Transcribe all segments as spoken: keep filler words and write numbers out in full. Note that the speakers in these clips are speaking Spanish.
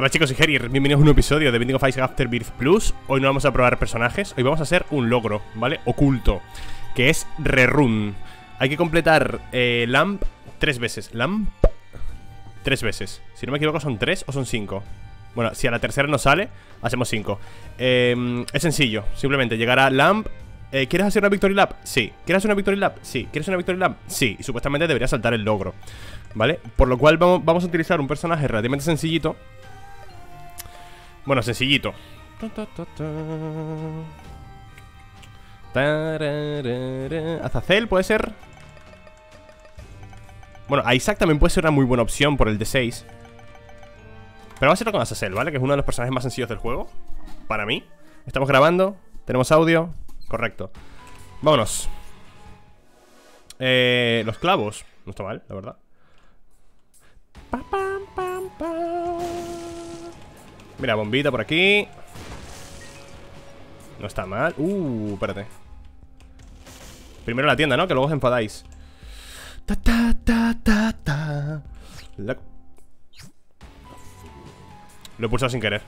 Hola chicos y Heris, bienvenidos a un nuevo episodio de Binding of Isaac Afterbirth Plus. Hoy no vamos a probar personajes, hoy vamos a hacer un logro, ¿vale? Oculto, que es rerun. Hay que completar eh, Lamp tres veces. Lamp tres veces. Si no me equivoco son tres o son cinco. Bueno, si a la tercera no sale, hacemos cinco. eh, Es sencillo, simplemente llegar a Lamp. Eh, ¿Quieres hacer una Victory Lap? Sí. ¿Quieres hacer una Victory Lap? Sí. ¿Quieres una Victory Lap? Sí. Y supuestamente debería saltar el logro, ¿vale? Por lo cual vamos, vamos a utilizar un personaje relativamente sencillito. Bueno, sencillito. Azazel puede ser. Bueno, Isaac también puede ser una muy buena opción por el D seis. Pero vamos a hacerlo con Azazel, ¿vale? Que es uno de los personajes más sencillos del juego, para mí. Estamos grabando, tenemos audio, correcto. Vámonos. eh, Los clavos. No está mal, la verdad. Mira, bombita por aquí. No está mal. Uh, espérate. Primero la tienda, ¿no? Que luego os enfadáis. Ta, ta, ta, ta, ta. La... Lo he pulsado sin querer,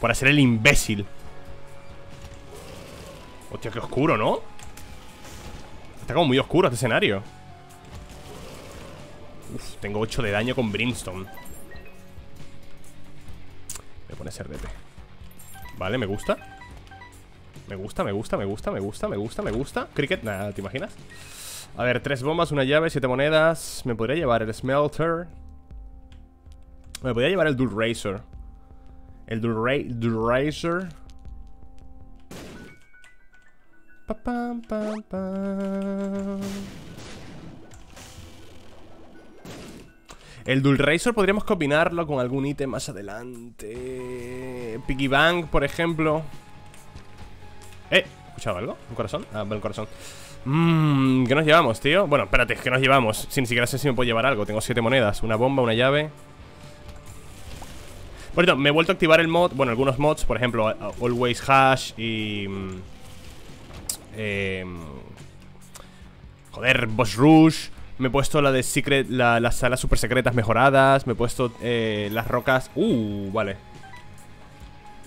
por hacer el imbécil. Hostia, qué oscuro, ¿no? Está como muy oscuro este escenario. Uf, tengo ocho de daño con Brimstone. Voy a poner cerdete. Vale, me gusta. Me gusta, me gusta, me gusta, me gusta, me gusta, me gusta. Cricket, nada, ¿te imaginas? A ver, tres bombas, una llave, siete monedas. Me podría llevar el Smelter. Me podría llevar el Dull Razor. El Dull Ra- Dull Razor. Pa, pam, pam, pam. El Dull Razor podríamos combinarlo con algún ítem más adelante. Piggy Bank, por ejemplo. Eh, ¿escuchaba algo? ¿Un corazón? Ah, un corazón. Mmm, ¿qué nos llevamos, tío? Bueno, espérate, ¿qué nos llevamos? Si ni siquiera sé si me puedo llevar algo. Tengo siete monedas, una bomba, una llave. Por cierto, me he vuelto a activar el mod. Bueno, algunos mods, por ejemplo, Always Hash y... Eh, joder, Boss Rush. Me he puesto la de Secret, la, las salas super secretas mejoradas. Me he puesto eh, las rocas. Uh, vale,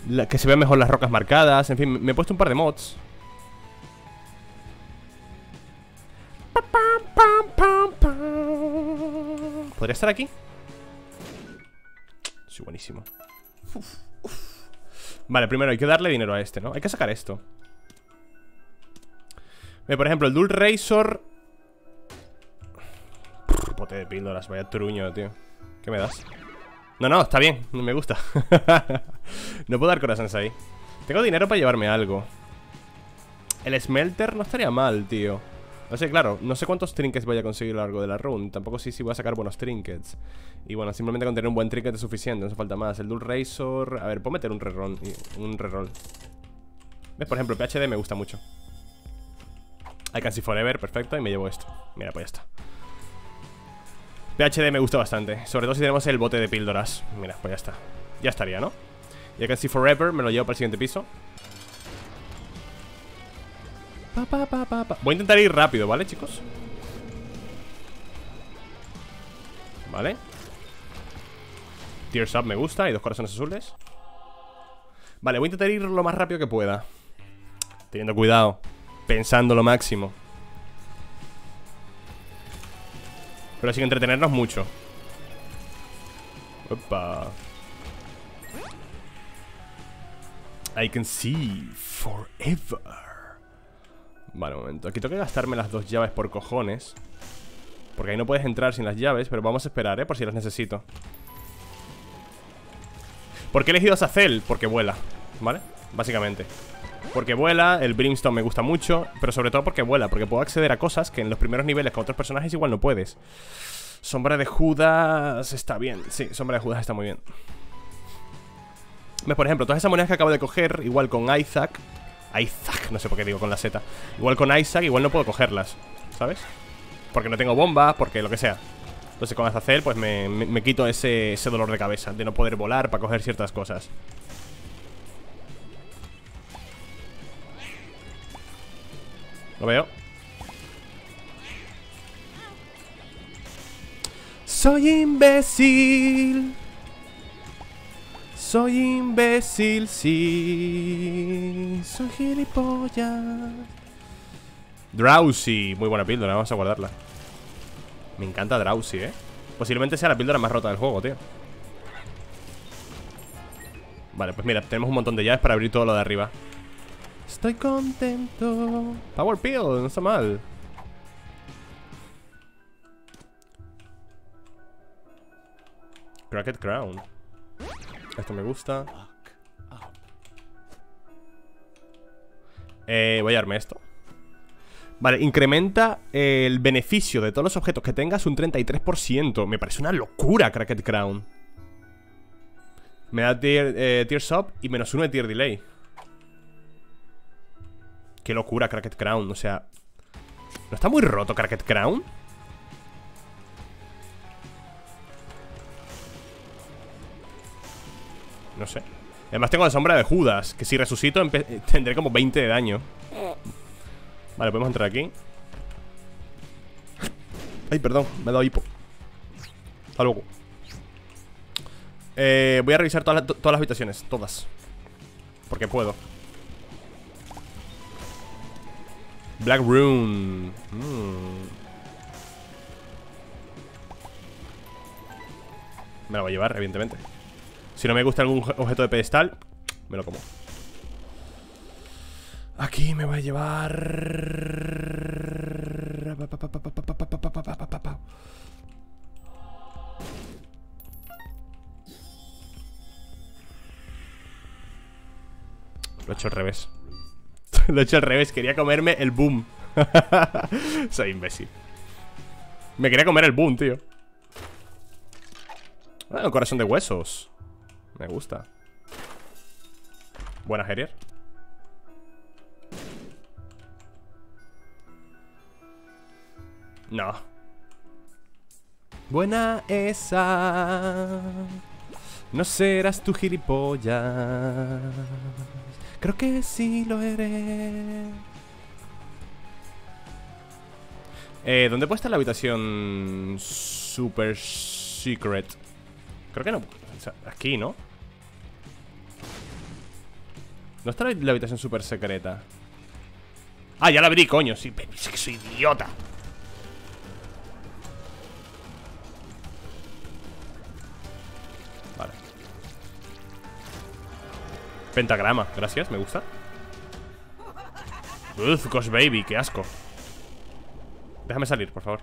la, que se vean mejor las rocas marcadas. En fin, me he puesto un par de mods. ¿Podría estar aquí? Soy buenísimo. Uf, uf. Vale, primero hay que darle dinero a este, ¿no? Hay que sacar esto. Por ejemplo, el Dull Razor. Pote de píldoras, vaya truño, tío. ¿Qué me das? No, no, está bien, me gusta. No puedo dar corazones ahí. Tengo dinero para llevarme algo. El Smelter no estaría mal, tío. O sea, claro, no sé cuántos trinkets voy a conseguir a lo largo de la run. Tampoco sé si voy a sacar buenos trinkets. Y bueno, simplemente con tener un buen trinket es suficiente, no hace falta más. El Dull Razor... A ver, puedo meter un reroll. Un reroll. ¿Ves? Por ejemplo, P H D me gusta mucho. I can see forever, perfecto, y me llevo esto. Mira, pues ya está. P H D me gusta bastante, sobre todo si tenemos el bote de píldoras. Mira, pues ya está. Ya estaría, ¿no? Y I can see forever, me lo llevo para el siguiente piso. Pa, pa, pa, pa, pa. Voy a intentar ir rápido, ¿vale, chicos? Vale. Tears up me gusta, y dos corazones azules. Vale, voy a intentar ir lo más rápido que pueda, teniendo cuidado, pensando lo máximo. Pero sin entretenernos mucho. Opa. I can see forever. Vale, un momento. Aquí tengo que gastarme las dos llaves por cojones, porque ahí no puedes entrar sin las llaves. Pero vamos a esperar, eh, por si las necesito. ¿Por qué he elegido a Azazel? Porque vuela, ¿vale? Básicamente porque vuela, el Brimstone me gusta mucho. Pero sobre todo porque vuela, porque puedo acceder a cosas que en los primeros niveles con otros personajes igual no puedes. Sombra de Judas está bien, sí, Sombra de Judas está muy bien. ¿Ves? Por ejemplo, todas esas monedas que acabo de coger, igual con Isaac Isaac, no sé por qué digo con la Z. Igual con Isaac, igual no puedo cogerlas, ¿sabes? Porque no tengo bombas, porque lo que sea. Entonces con Azazel, pues me, me, me quito ese, ese dolor de cabeza de no poder volar para coger ciertas cosas. Lo veo. Soy imbécil. Soy imbécil, sí. Soy gilipollas. Drowsy, muy buena píldora, vamos a guardarla. Me encanta Drowsy, eh. Posiblemente sea la píldora más rota del juego, tío. Vale, pues mira, tenemos un montón de llaves para abrir todo lo de arriba. Estoy contento. Power Pill, no está mal. Cracked Crown. Esto me gusta. Eh, voy a darme esto. Vale, incrementa el beneficio de todos los objetos que tengas un treinta y tres por ciento. Me parece una locura, Cracked Crown. Me da tier, eh, Tears Up y menos uno de Tier Delay. Qué locura, Cracked Crown, o sea... ¿No está muy roto Cracked Crown? No sé. Además tengo la sombra de Judas, que si resucito tendré como veinte de daño. Vale, podemos entrar aquí. Ay, perdón, me he dado hipo. Hasta luego. Eh, voy a revisar todas las, todas las habitaciones, todas. Porque puedo. Black Rune. Mm. Me la voy a llevar, evidentemente. Si no me gusta algún objeto de pedestal, me lo como. Aquí me voy a llevar... Lo he hecho al revés. Lo he hecho al revés, quería comerme el boom. Soy imbécil. Me quería comer el boom, tío. Ah, corazón de huesos. Me gusta. Buena, Herier. No. Buena esa. No serás tu gilipollas. Creo que sí lo eres. Eh, ¿dónde puede estar la habitación super secret? Creo que no. O sea, aquí, ¿no? ¿Dónde está la habitación super secreta? Ah, ya la abrí, coño. Sí, es que soy idiota. Pentagrama, gracias, me gusta. Uf, Ghost Baby, qué asco. Déjame salir, por favor.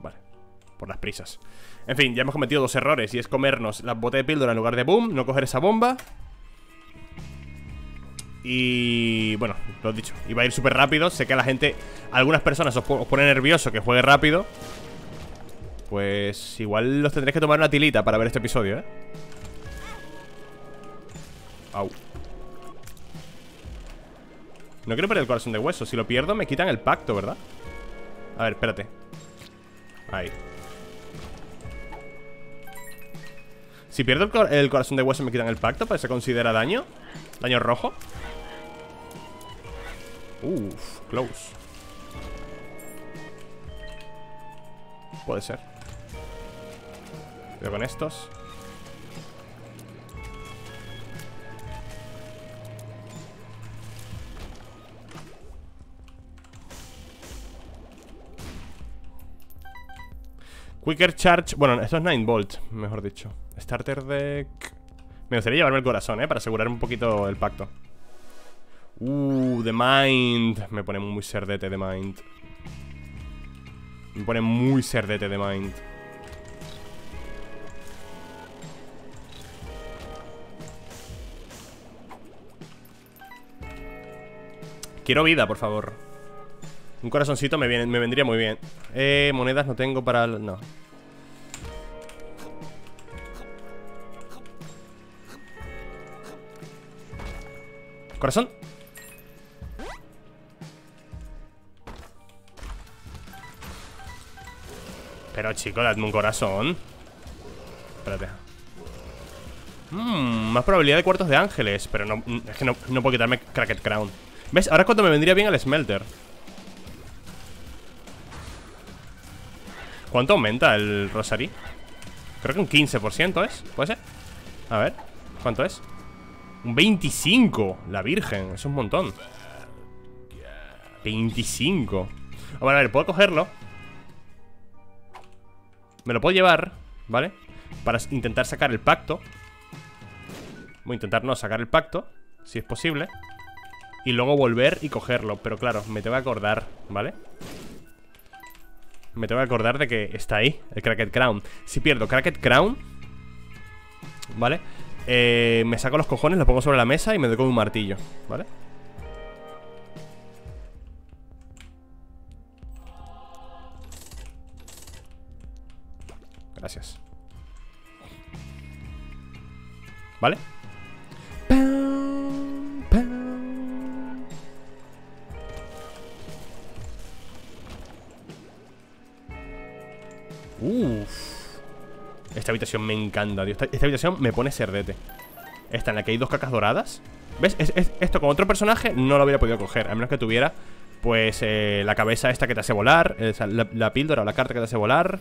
Vale, por las prisas. En fin, ya hemos cometido dos errores. Y es comernos las botas de píldora en lugar de boom. No coger esa bomba. Y... bueno, lo he dicho. Iba a ir súper rápido. Sé que a la gente... algunas personas os, os pone nervioso que juegue rápido. Pues... igual los tendréis que tomar una tilita para ver este episodio, ¿eh? Au. No quiero perder el corazón de hueso. Si lo pierdo me quitan el pacto, ¿verdad? A ver, espérate. Ahí. Si pierdo el, cor el corazón de hueso me quitan el pacto. ¿Pero se considera daño? ¿Daño rojo? Uff, close. Puede ser. Pero con estos... Quicker Charge. Bueno, esto es nueve volt, mejor dicho. Starter Deck. Me gustaría llevarme el corazón, eh, para asegurar un poquito el pacto. Uh, The Mind. Me pone muy cerdete The Mind. Me pone muy cerdete The Mind. Quiero vida, por favor. Un corazoncito me, viene, me vendría muy bien. Eh, monedas no tengo para... no. Corazón. Pero chico, dadme un corazón. Espérate. Mmm, más probabilidad de cuartos de ángeles. Pero no, es que no, no puedo quitarme Cracked Crown. ¿Ves? Ahora es cuando me vendría bien el Smelter. ¿Cuánto aumenta el Rosary? Creo que un quince por ciento es, ¿puede ser? A ver, ¿cuánto es? Un veinticinco, la virgen, es un montón. Veinticinco. Bueno, a ver, puedo cogerlo. Me lo puedo llevar, ¿vale? Para intentar sacar el pacto. Voy a intentar no sacar el pacto, si es posible. Y luego volver y cogerlo. Pero claro, me tengo que acordar, ¿vale? Me tengo que acordar de que está ahí el Cracked Crown. Si pierdo Cracked Crown, ¿vale? Eh, me saco los cojones, los pongo sobre la mesa y me doy con un martillo, ¿vale? Gracias. ¿Vale? Pam, pam. Uff. Esta habitación me encanta, tío. Esta, esta habitación me pone cerdete. Esta en la que hay dos cacas doradas. ¿Ves? Es, es, esto con otro personaje no lo hubiera podido coger. A menos que tuviera, pues, eh, la cabeza esta que te hace volar. Eh, la, la píldora o la carta que te hace volar.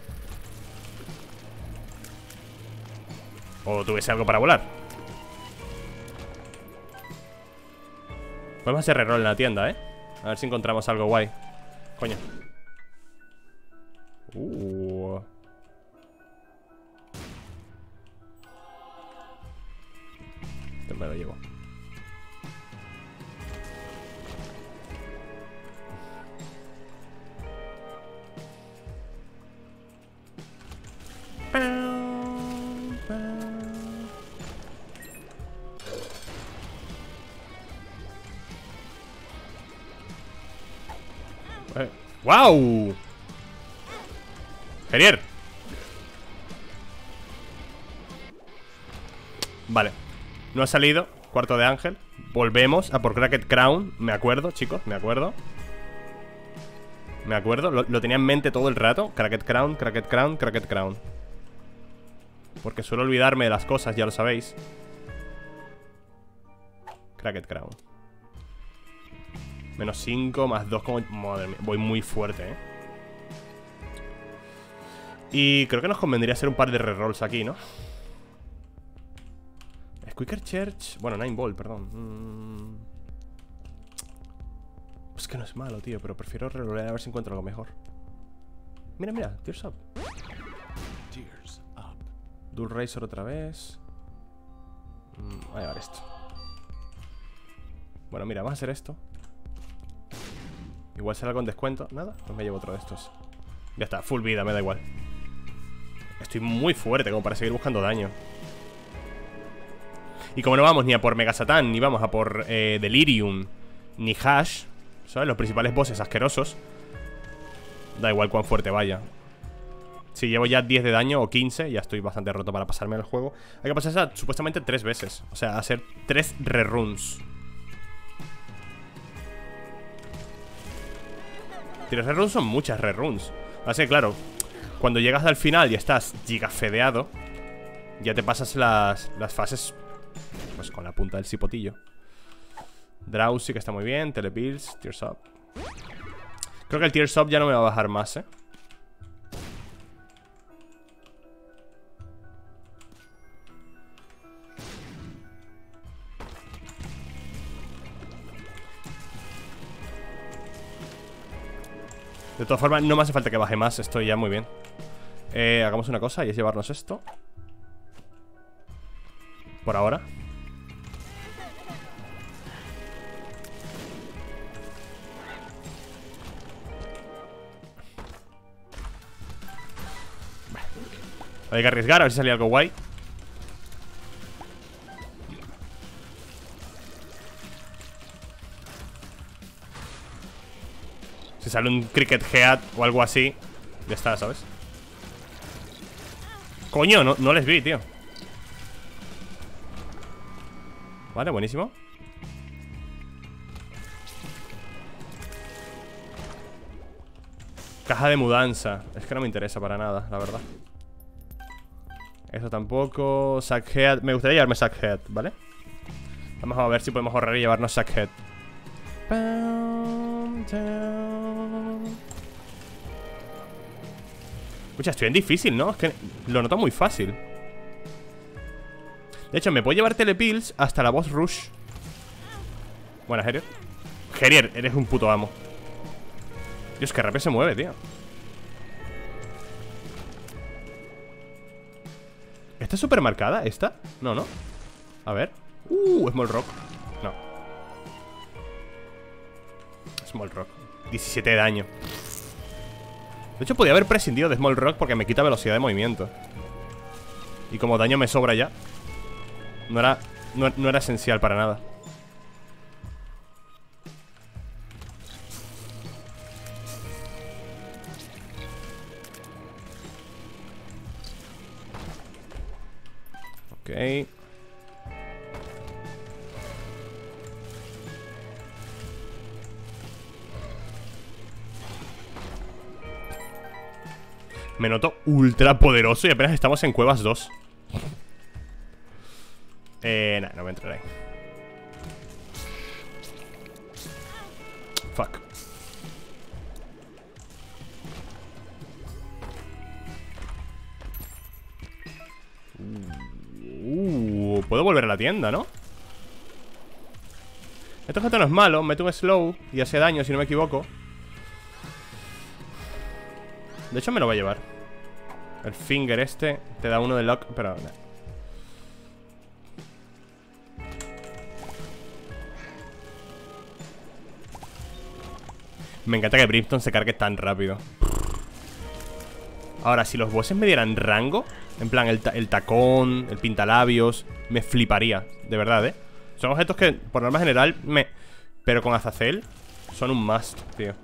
O tuviese algo para volar. Vamos a hacer reroll en la tienda, ¿eh? A ver si encontramos algo guay. Coño. Uh. Esto me lo llevo. ¡Wow! Genial. Vale. No ha salido. Cuarto de ángel. Volvemos a por Cracked Crown. Me acuerdo, chicos, me acuerdo. Me acuerdo, lo, lo tenía en mente todo el rato. Cracked Crown, Cracked Crown, Cracked Crown. Porque suelo olvidarme de las cosas, ya lo sabéis. Cracked Crown. Menos cinco, más dos como... Madre mía, voy muy fuerte, ¿eh? Y creo que nos convendría hacer un par de rerolls aquí, ¿no? Squeaker Church... Bueno, Nine Ball, perdón. Pues que no es malo, tío, pero prefiero rerollear a ver si encuentro algo mejor. Mira, mira, Tears Up. Tears Up. Dull Razor otra vez. Voy a llevar esto. Bueno, mira, vamos a hacer esto. Igual será con descuento. Nada, pues me llevo otro de estos. Ya está, full vida, me da igual. Estoy muy fuerte como para seguir buscando daño. Y como no vamos ni a por Megasatán, ni vamos a por eh, Delirium, ni Hash, ¿sabes? Los principales bosses asquerosos. Da igual cuán fuerte vaya. Si llevo ya diez de daño o quince, ya estoy bastante roto para pasarme el juego. Hay que pasarse a, supuestamente tres veces. O sea, hacer tres reruns. Tres reruns son muchas reruns. Así que claro, cuando llegas al final y estás gigafedeado, ya te pasas las, las fases pues con la punta del cipotillo. Drowsy, que está muy bien. Telepills, Tears Up. Creo que el Tears Up ya no me va a bajar más, ¿eh? De todas formas, no me hace falta que baje más. Estoy ya muy bien. eh, Hagamos una cosa, y es llevarnos esto. Por ahora. Hay que arriesgar, a ver si sale algo guay. Sale un Cricket Head o algo así. Ya está, ¿sabes? Coño, no, no les vi, tío. Vale, buenísimo. Caja de mudanza. Es que no me interesa para nada, la verdad. Eso tampoco. Sack Head. Me gustaría llevarme Sack Head, ¿vale? Vamos a ver si podemos ahorrar y llevarnos Sack Head. Escucha, estoy en difícil, ¿no? Es que lo noto muy fácil. De hecho, me puedo llevar telepills hasta la boss rush. Buenas, Gerier. Gerier, eres un puto amo. Dios, que rápido se mueve, tío. ¿Está súper marcada esta? No, no. A ver. Uh, Small Rock. No. Small Rock. diecisiete de daño. De hecho, podía haber prescindido de Small Rock porque me quita velocidad de movimiento. Y como daño me sobra ya. No era, no, no era esencial para nada. Ok. Me noto ultra poderoso y apenas estamos en cuevas dos. Eh, nah, no me entraré. Fuck. Uh, puedo volver a la tienda, ¿no? Esto objeto no es malo, mete un slow y hace daño si no me equivoco. De hecho me lo va a llevar. El finger este te da uno de lock, pero nah. Me encanta que Brimstone se cargue tan rápido. Ahora, si los bosses me dieran rango, en plan el, ta el tacón, el pintalabios, me fliparía, de verdad, ¿eh? Son objetos que, por norma general, me... Pero con Azazel, son un must, tío.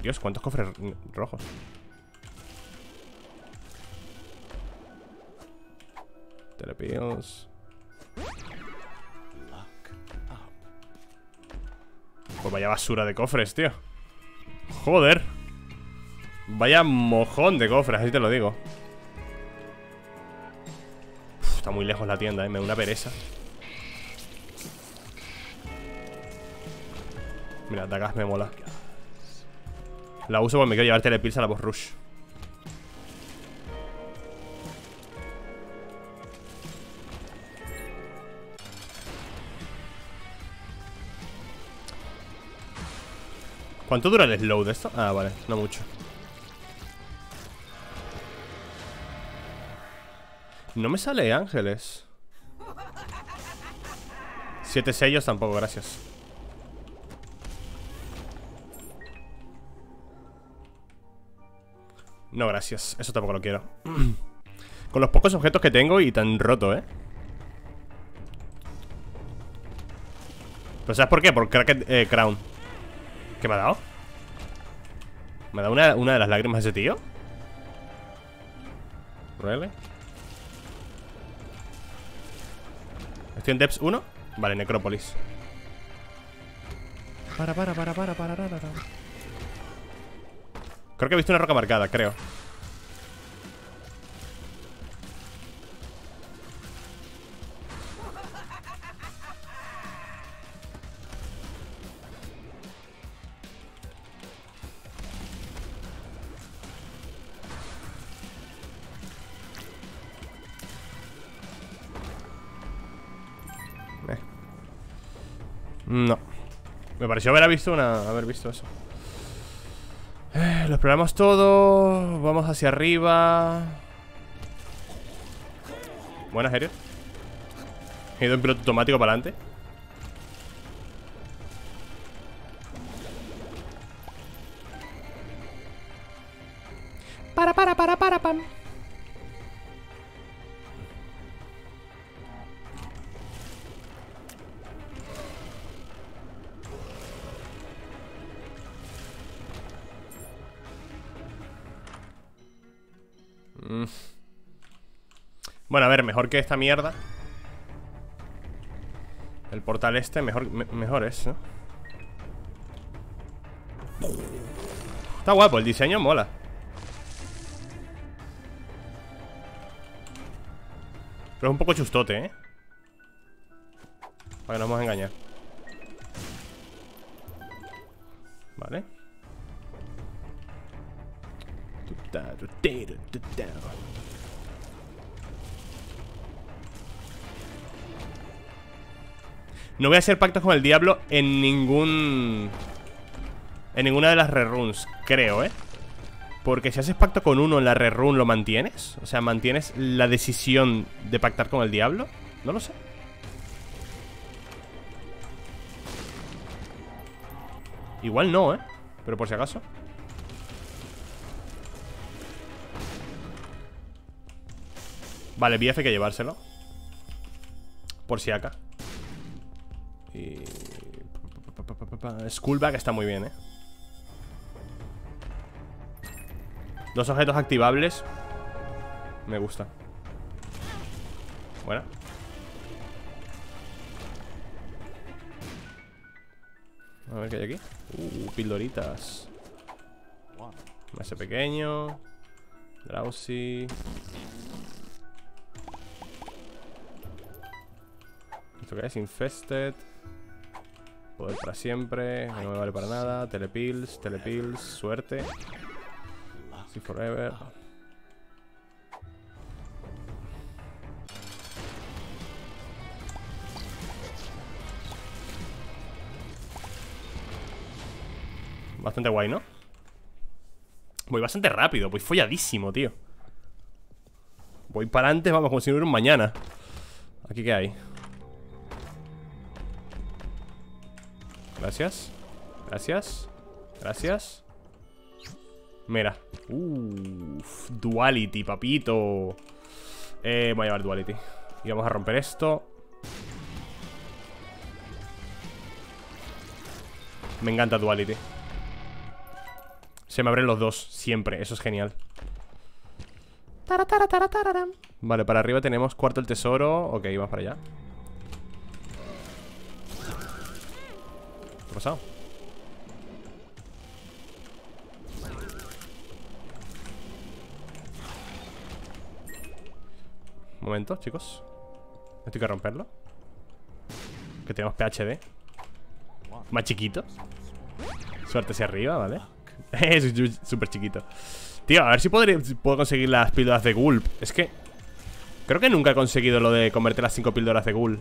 Dios, ¿cuántos cofres rojos? Telepills. Pues vaya basura de cofres, tío. Joder. Vaya mojón de cofres, así te lo digo. Uf, está muy lejos la tienda, eh. Me da una pereza. Mira, Dagas me mola. La uso porque me quiero llevar telepills a la boss rush. ¿Cuánto dura el slow de esto? Ah, vale, no mucho. No me sale ángeles. Siete sellos tampoco, gracias. No, gracias, eso tampoco lo quiero. Con los pocos objetos que tengo y tan roto, ¿eh? ¿Pero sabes por qué? Por Cracked eh, Crown. ¿Qué me ha dado? ¿Me ha dado una, una de las lágrimas de ese tío? ¿Really? ¿Estoy en Depths uno? Vale, Necrópolis. Para, para, para, para, para, para, para. Creo que he visto una roca marcada, creo. No. Me pareció haber visto una... haber visto eso. Eh, lo exploramos todo. Vamos hacia arriba. Buenas, Herier. He ido en piloto automático para adelante. Para, para, para, para, pam. Bueno, a ver, mejor que esta mierda. El portal este, mejor, me, mejor es, ¿no? Está guapo, el diseño mola. Pero es un poco chustote, ¿eh? Para que nos vamos a engañar. Vale. No voy a hacer pactos con el diablo en ningún... En ninguna de las reruns, creo, ¿eh? Porque si haces pacto con uno en la rerun, ¿lo mantienes? O sea, ¿mantienes la decisión de pactar con el diablo? No lo sé. Igual no, ¿eh? Pero por si acaso. Vale, B F hay que llevárselo. Por si acá. Y... Skullback está muy bien, ¿eh? Dos objetos activables. Me gusta. Bueno. A ver qué hay aquí. Uh, pildoritas. Mase pequeño. Drowsy. ¿Esto qué es? Infested. Poder para siempre. No me vale para nada. Telepills, telepills. Suerte. See forever. Bastante guay, ¿no? Voy bastante rápido, voy folladísimo, tío. Voy para antes, vamos, como si no hubiera un mañana. ¿Aquí qué hay? Gracias. Gracias. Gracias. Mira. Uff, Duality, papito. Eh, voy a llevar Duality. Y vamos a romper esto. Me encanta Duality. Se me abren los dos, siempre, eso es genial. Vale, para arriba tenemos cuarto el tesoro. Ok, vamos para allá. ¿Qué ha pasado? Un momento, chicos. Esto hay que romperlo. Que tenemos P H D. Más chiquito. Suerte hacia arriba, ¿vale? Es súper chiquito. Tío, a ver si podré, puedo conseguir las píldoras de Gulp. Es que creo que nunca he conseguido lo de convertir las cinco píldoras de Gulp.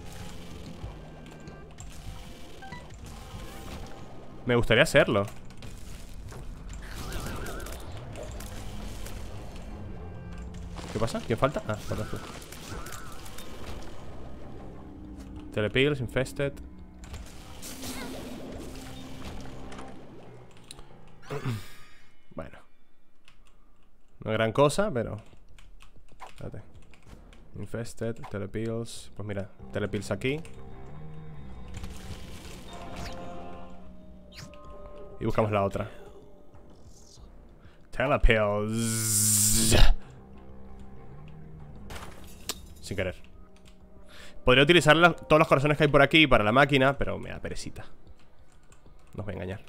Me gustaría hacerlo. ¿Qué pasa? ¿Quién falta? Ah, falta tú. Telepills, infested. Bueno. No es gran cosa, pero... Espérate. Infested, telepills. Pues mira, telepills aquí. Y buscamos la otra. Telepills. Sin querer. Podría utilizar la, todos los corazones que hay por aquí para la máquina, pero me da perecita. No os voy a engañar.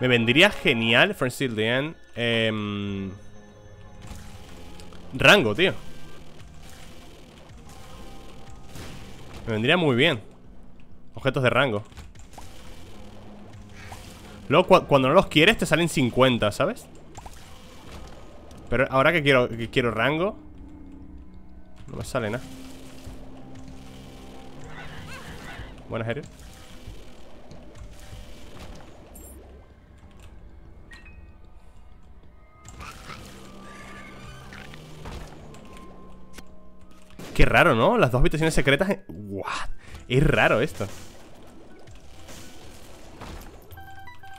Me vendría genial, Friends Till the End, eh, rango, tío. Me vendría muy bien. Objetos de rango. Luego cu cuando no los quieres te salen cincuenta, ¿sabes? Pero ahora que quiero, que quiero rango, no me sale nada. Buenas, Ariel. Qué raro, ¿no? Las dos habitaciones secretas en... What? Es raro esto.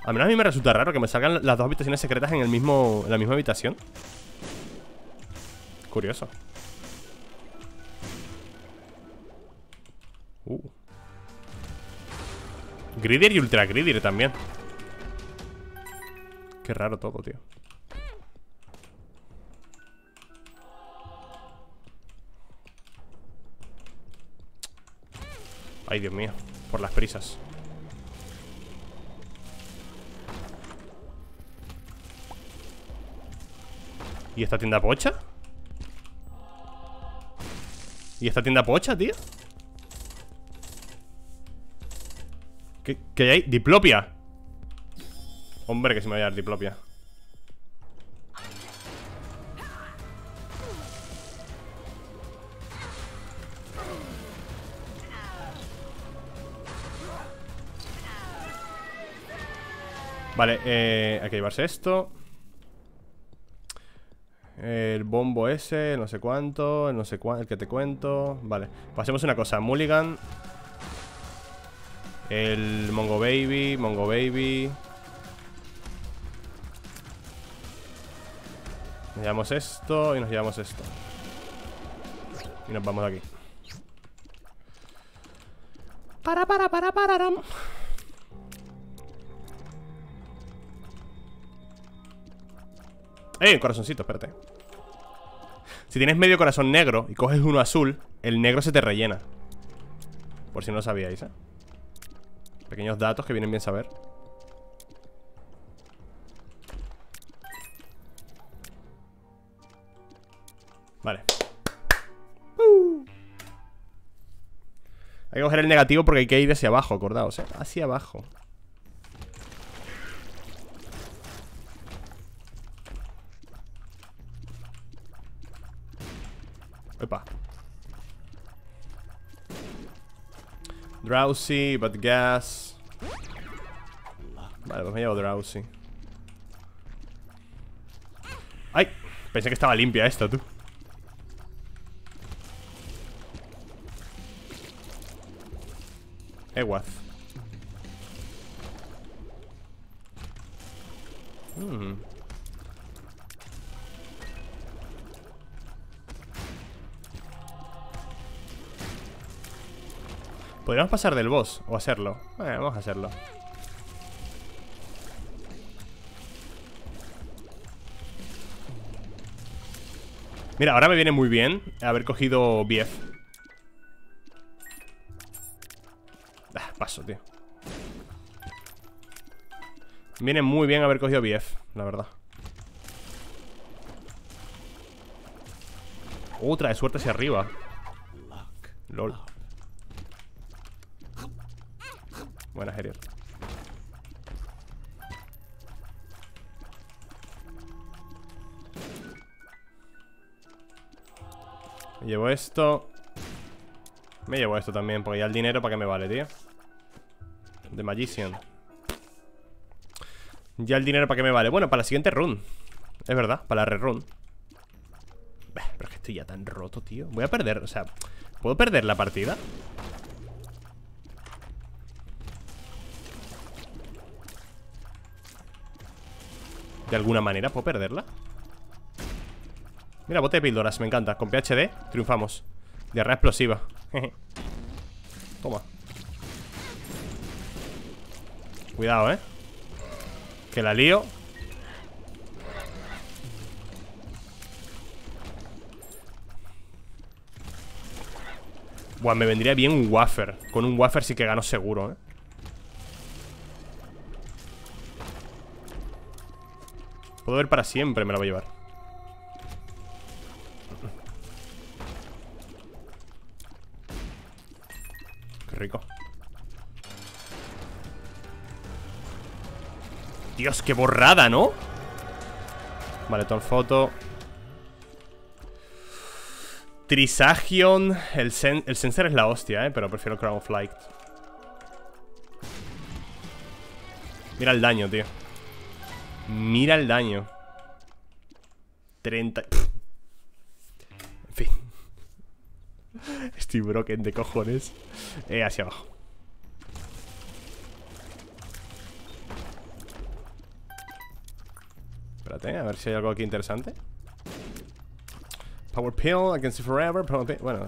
Al menos a mí me resulta raro que me salgan las dos habitaciones secretas en el mismo, en la misma habitación. Curioso. uh. Gridir y Ultra Gridir también. Qué raro todo, tío. Ay, Dios mío, por las prisas. ¿Y esta tienda pocha? ¿Y esta tienda pocha, tío? ¿Qué, qué hay? ¡Diplopia! Hombre, que se me va a dar diplopia. Vale, eh, hay que llevarse esto. El bombo ese, el no sé cuánto, el no sé cuánto, el que te cuento. Vale, pasemos una cosa, Mulligan. El Mongo Baby, Mongo Baby. Nos llevamos esto y nos llevamos esto. Y nos vamos de aquí. Para, para, para, para, para. ¡Eh! Corazoncito, espérate. Si tienes medio corazón negro y coges uno azul, el negro se te rellena. Por si no lo sabíais, ¿eh? Pequeños datos que vienen bien saber. Vale. uh. Hay que coger el negativo porque hay que ir hacia abajo, acordaos, ¿eh? Hacia abajo. Epa. Drowsy, but gas. Vale, pues me llevo drowsy. ¡Ay! Pensé que estaba limpia esta, tú. Ewaz. Hmm. ¿Podríamos pasar del boss? ¿O hacerlo? Bueno, vamos a hacerlo. Mira, ahora me viene muy bien haber cogido Bief. Ah, paso, tío. Viene muy bien haber cogido Bief, la verdad. Otra de suerte hacia arriba. LOL. Buenas, Heriot. Me llevo esto. Me llevo esto también, porque ya el dinero para qué me vale, tío. The Magician. Ya el dinero para qué me vale. Bueno, para la siguiente run. Es verdad, para la rerun. Pero es que estoy ya tan roto, tío. Voy a perder, o sea, ¿puedo perder la partida? De alguna manera, ¿puedo perderla? Mira, bote de píldoras, me encanta. Con P H D triunfamos. Diarrea explosiva. Toma. Cuidado, eh, que la lío. Buah, me vendría bien un wafer. Con un wafer sí que gano seguro, eh. Puedo ver para siempre, me la voy a llevar. Qué rico. Dios, qué borrada, ¿no? Vale, toda foto. Trisagion. El, sen el sensor es la hostia, ¿eh? Pero prefiero Crown of Light. Mira el daño, tío. Mira el daño. treinta. Pff. En fin. Estoy broken de cojones. Eh, hacia abajo. Espérate, a ver si hay algo aquí interesante. Power Pill, I can see forever. Bueno,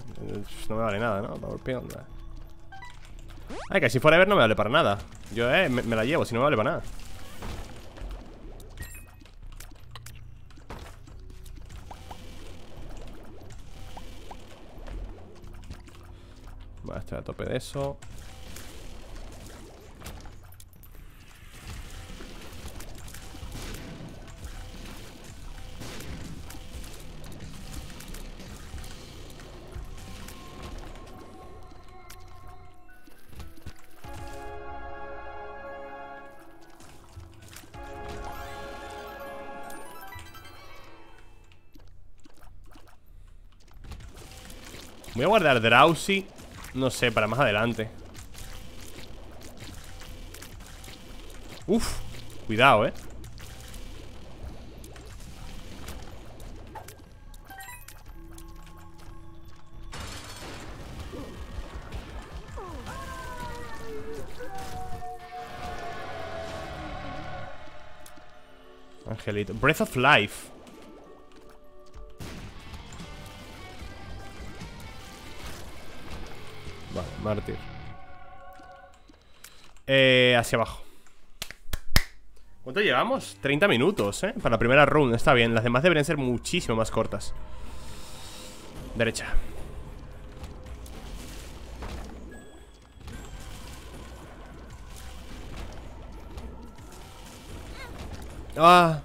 no me vale nada, ¿no? Power Pill, nada. Ay, que si forever no me vale para nada. Yo, eh, me, me la llevo, si no me vale para nada. Estoy a tope de eso. Voy a guardar Drowsy, no sé, para más adelante. Uf, cuidado, eh. Angelito, Breath of Life. Vale, mártir. Eh, hacia abajo. ¿Cuánto llevamos? treinta minutos, eh. Para la primera run, está bien. Las demás deberían ser muchísimo más cortas. Derecha. Ah.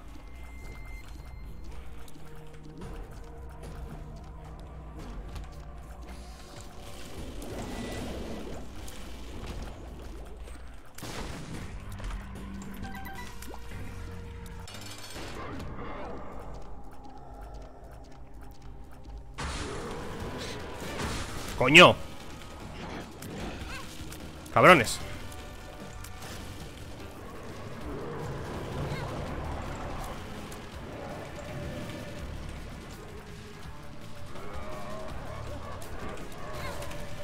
Coño. Cabrones.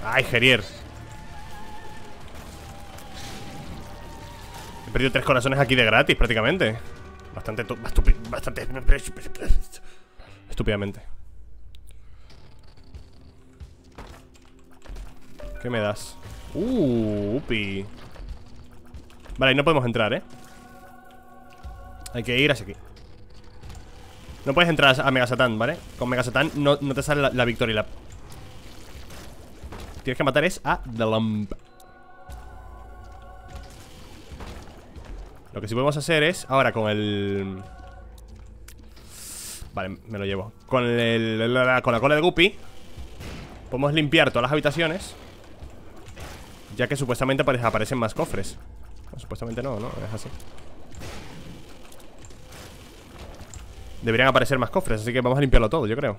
Ay, Gerier. He perdido tres corazones aquí de gratis, prácticamente. Bastante... Bastante... Estúpidamente. ¿Qué me das? Uh, upi. Vale, y no podemos entrar, ¿eh? Hay que ir hacia aquí. No puedes entrar a Megasatán, ¿vale? Con Megasatán no, no te sale la, la Victory Lap. Tienes que matar es a The Lump. Lo que sí podemos hacer es... Ahora con el... Vale, me lo llevo. Con, el, la, con la cola de Guppy podemos limpiar todas las habitaciones, ya que supuestamente aparecen más cofres. No, supuestamente no, ¿no? Es así. Deberían aparecer más cofres, así que vamos a limpiarlo todo, yo creo.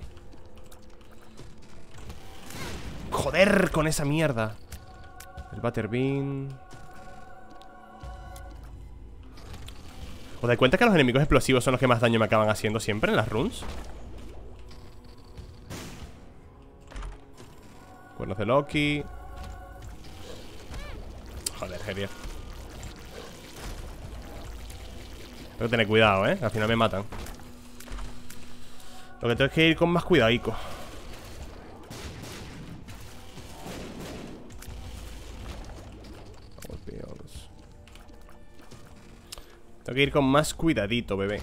¡Joder con esa mierda! El Butterbean. ¿Os dais cuenta que los enemigos explosivos son los que más daño me acaban haciendo siempre en las runs? Cuernos de Loki. Joder, Gerier. Tengo que tener cuidado, ¿eh? Al final me matan. Lo que tengo es que ir con más cuidadico. Tengo que ir con más cuidadito, bebé.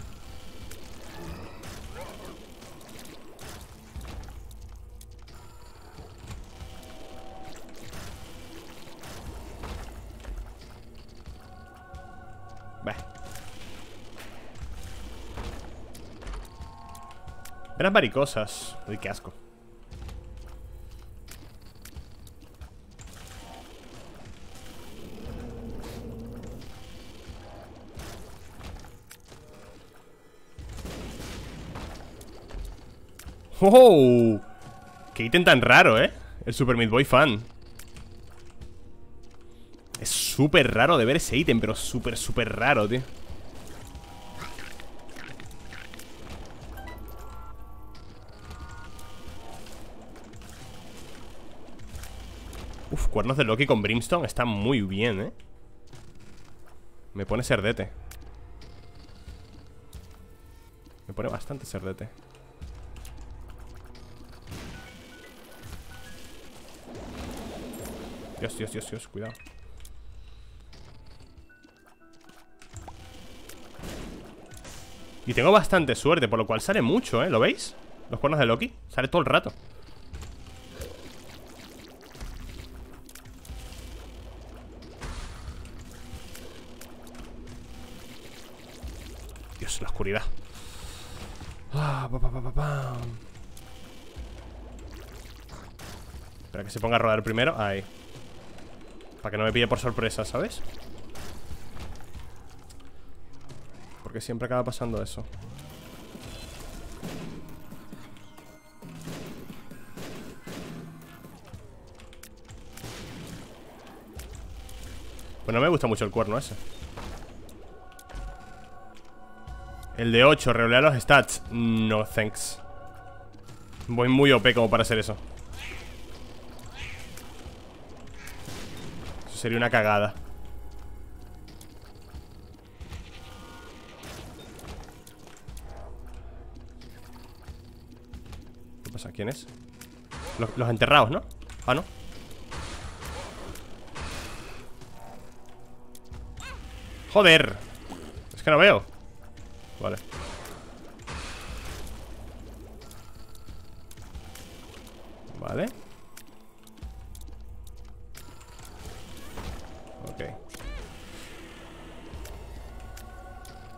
Bah. Eran varicosas. Uy, qué asco. ¡Oh! ¡Qué ítem tan raro, eh! El Super Meat Boy fan. Es súper raro de ver ese ítem, pero súper, súper raro, tío. Uf, cuernos de Loki con Brimstone está muy bien, eh. Me pone cerdete. Me pone bastante cerdete. Dios, Dios, Dios, Dios, cuidado. Y tengo bastante suerte, por lo cual sale mucho, ¿eh? ¿Lo veis? Los cuernos de Loki. Sale todo el rato. Dios, la oscuridad. Ah, pa, pa, pa, pa, pa. Espera que se ponga a rodar primero. Ahí. Para que no me pille por sorpresa, ¿sabes? Porque siempre acaba pasando eso. Pues no me gusta mucho el cuerno ese. El de ocho, revelar los stats. No, thanks. Voy muy O P como para hacer eso. Eso sería una cagada. ¿Qué pasa? ¿Quién es? Los, los enterrados, ¿no? Ah, no. Joder. Es que no veo. Vale. Vale. Ok.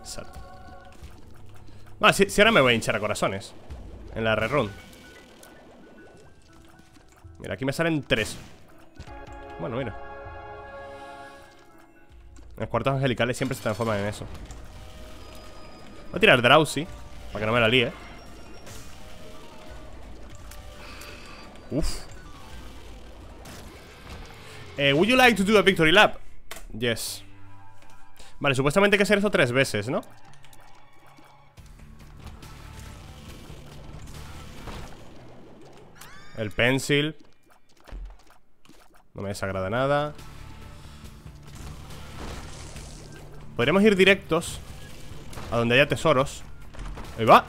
Salto. Vale, si, si ahora me voy a hinchar a corazones en la rerun. Mira, aquí me salen tres. Bueno, mira. Los cuartos angelicales siempre se transforman en eso. Voy a tirar Drowsy para que no me la líe. Uf. Eh, would you like to do a victory lap? Yes. Vale, supuestamente hay que hacer esto tres veces, ¿no? El pencil. No me desagrada nada. Podríamos ir directos a donde haya tesoros. Ahí va.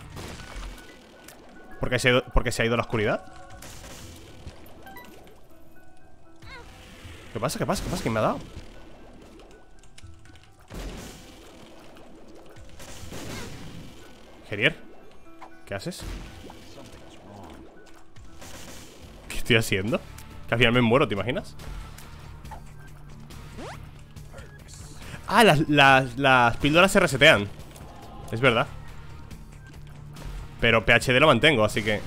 ¿Por qué se ha ido, porque se ha ido a la oscuridad? ¿Qué pasa? ¿Qué pasa? ¿Qué pasa? ¿Quién me ha dado? Gerier, ¿qué haces? ¿Qué estoy haciendo? Que al final me muero, ¿te imaginas? Ah, las, las, las píldoras se resetean. Es verdad. Pero P H D lo mantengo, así que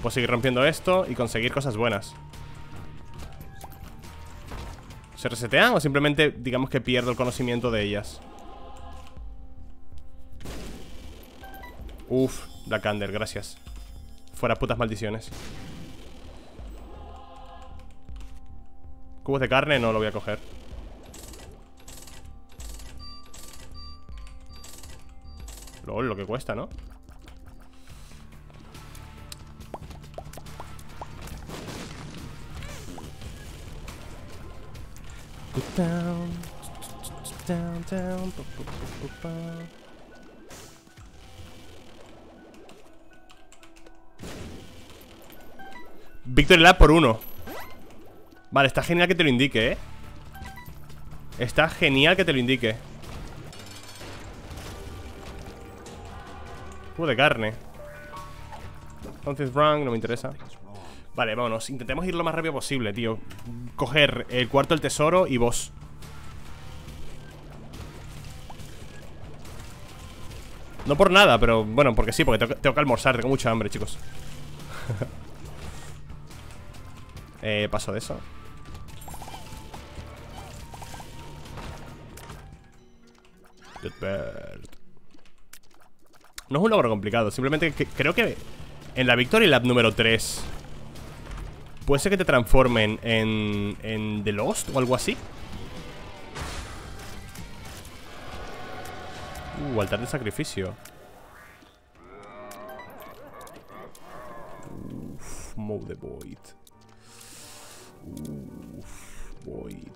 puedo seguir rompiendo esto y conseguir cosas buenas. ¿Se resetean o simplemente digamos que pierdo el conocimiento de ellas? Uf, Black Under, gracias. Fuera putas maldiciones. Cubos de carne no lo voy a coger. LOL, lo que cuesta, ¿no? Victory Lab por uno. Vale, está genial que te lo indique, ¿eh? Está genial que te lo indique. Cubo de carne. Entonces, Brang, no me interesa. Vale, vámonos. Intentemos ir lo más rápido posible, tío. Coger el cuarto del tesoro y boss. No por nada, pero bueno, porque sí, porque tengo que, tengo que almorzar. Tengo mucha hambre, chicos. eh, paso de eso. No es un logro complicado, simplemente que, creo que en la Victory Lab número tres puede ser que te transformen en, en The Lost o algo así. Uh, altar de sacrificio. Uff, Mow the Void. Uff, Void.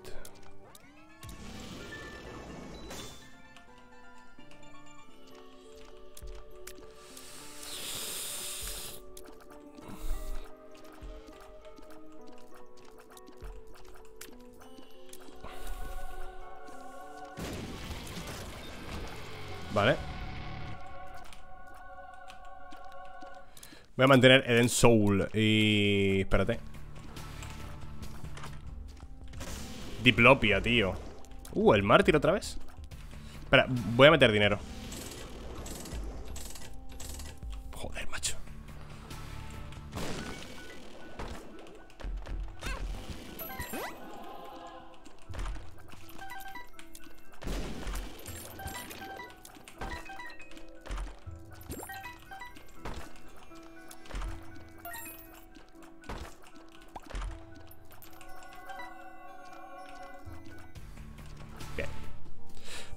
Vale. Voy a mantener Eden Soul. Y... espérate. Diplopia, tío. Uh, el mártir otra vez. Espera, voy a meter dinero. Joder, macho.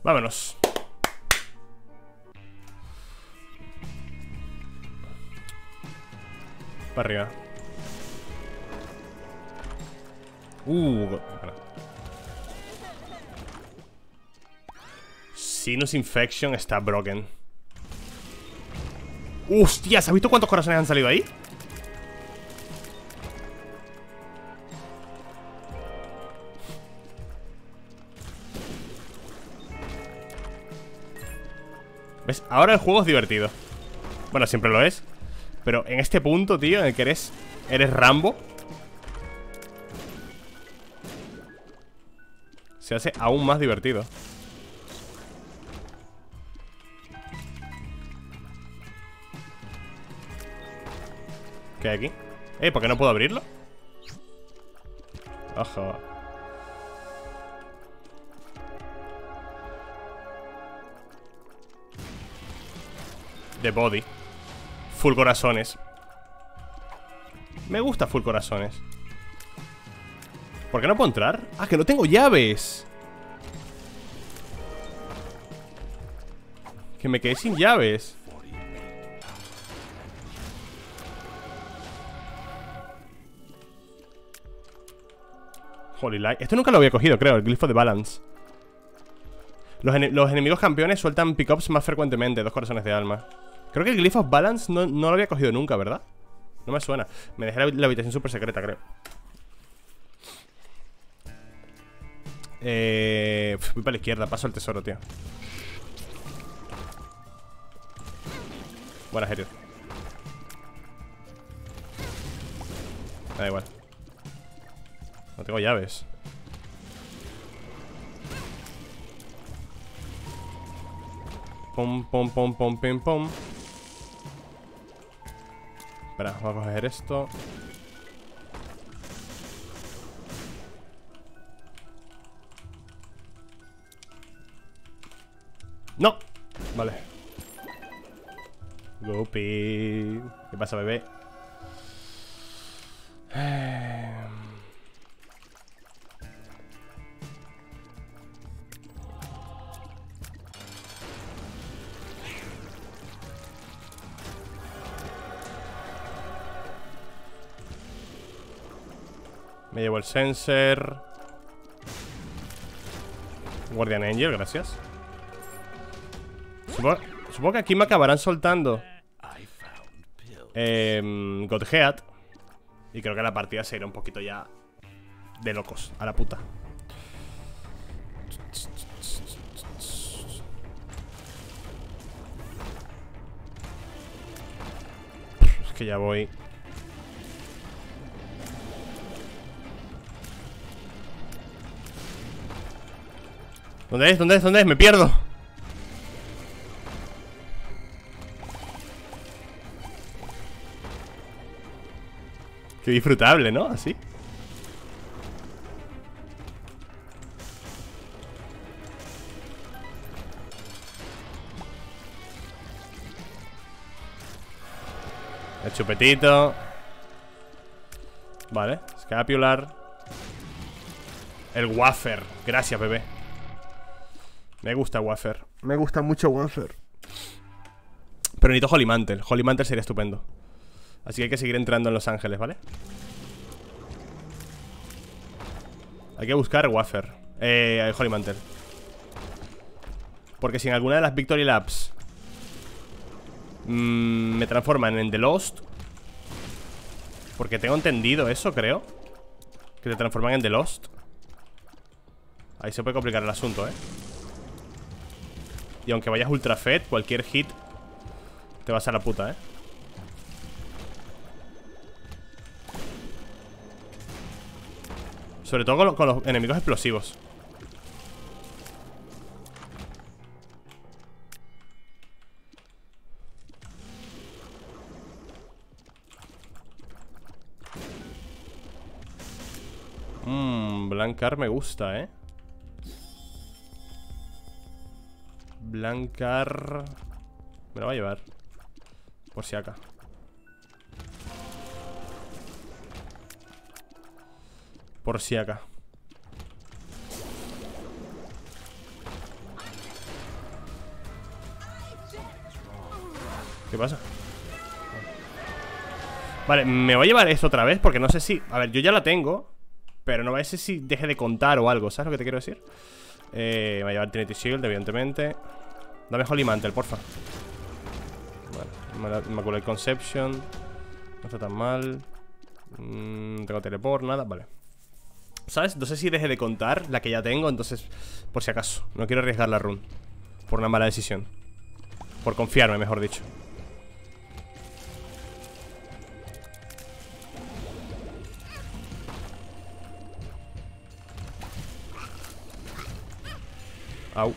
Vámonos. Para arriba. Uh, para. Sinus Infection está broken. ¡Hostias! ¿Has visto cuántos corazones han salido ahí? ¿Ves? Ahora el juego es divertido. Bueno, siempre lo es. Pero en este punto, tío, en el que eres eres Rambo, se hace aún más divertido. ¿Qué hay aquí? Eh, ¿por qué no puedo abrirlo? Ojo. The Body. Full corazones. Me gusta full corazones. ¿Por qué no puedo entrar? Ah, que no tengo llaves. Que me quedé sin llaves. Holy light. Esto nunca lo había cogido, creo, el glifo de balance. Los, en los enemigos campeones sueltan pickups más frecuentemente. Dos corazones de alma. Creo que el glifo balance no, no lo había cogido nunca, ¿verdad? No me suena. Me dejé la, la habitación súper secreta, creo. Eh, voy para la izquierda, paso al tesoro, tío. Buenas, Heriot. Da igual. No tengo llaves. Pom, pom, pom, pom, pim, pom. Espera, vamos a coger esto. ¡No! Vale. Guppy. ¿Qué pasa, bebé? Me llevo el sensor. Guardian Angel, gracias. Supongo, supongo que aquí me acabarán soltando eh, Godhead. Y creo que la partida se irá un poquito ya de locos, a la puta. Es que ya voy. ¿Dónde es? ¿Dónde es? ¿Dónde es? Me pierdo. Qué disfrutable, ¿no? Así. El chupetito. Vale, escapular. El wafer. Gracias, bebé. Me gusta Wafer. Me gusta mucho Wafer. Pero necesito Holy Mantle. Holy Mantle sería estupendo. Así que hay que seguir entrando en Los Ángeles, ¿vale? Hay que buscar Wafer. Eh, Holy Mantle. Porque si en alguna de las Victory Laps mmm, me transforman en The Lost. Porque tengo entendido eso, creo. Que te transforman en The Lost. Ahí se puede complicar el asunto, ¿eh? Y aunque vayas ultra fed, cualquier hit te vas a la puta, ¿eh? Sobre todo con, lo, con los enemigos explosivos. Mmm, Blancar me gusta, ¿eh? Blancar. Me la va a llevar. Por si acá. Por si acá. pasa. Vale, me voy a llevar esto otra vez porque no sé si... A ver, yo ya la tengo, pero no sé si deje de contar o algo, ¿sabes lo que te quiero decir? Eh, me voy a llevar Trinity Shield, evidentemente. Dame Holy Mantle, porfa. Vale, Immaculate Conception. No está tan mal. No tengo teleport, nada, vale. ¿Sabes? No sé si deje de contar la que ya tengo, entonces, por si acaso. No quiero arriesgar la run por una mala decisión. Por confiarme, mejor dicho. Au.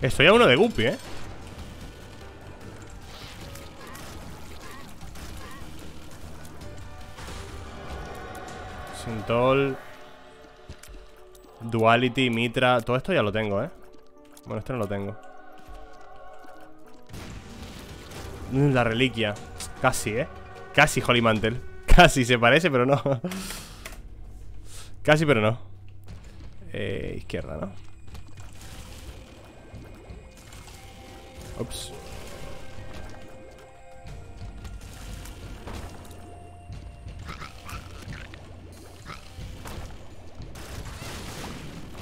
Estoy a uno de Guppy, ¿eh? Sintol, Duality, Mitra. Todo esto ya lo tengo, ¿eh? Bueno, esto no lo tengo. La reliquia. Casi, ¿eh? Casi Holy Mantle. Casi, se parece, pero no. Casi, pero no. Eh, izquierda, ¿no? Ups.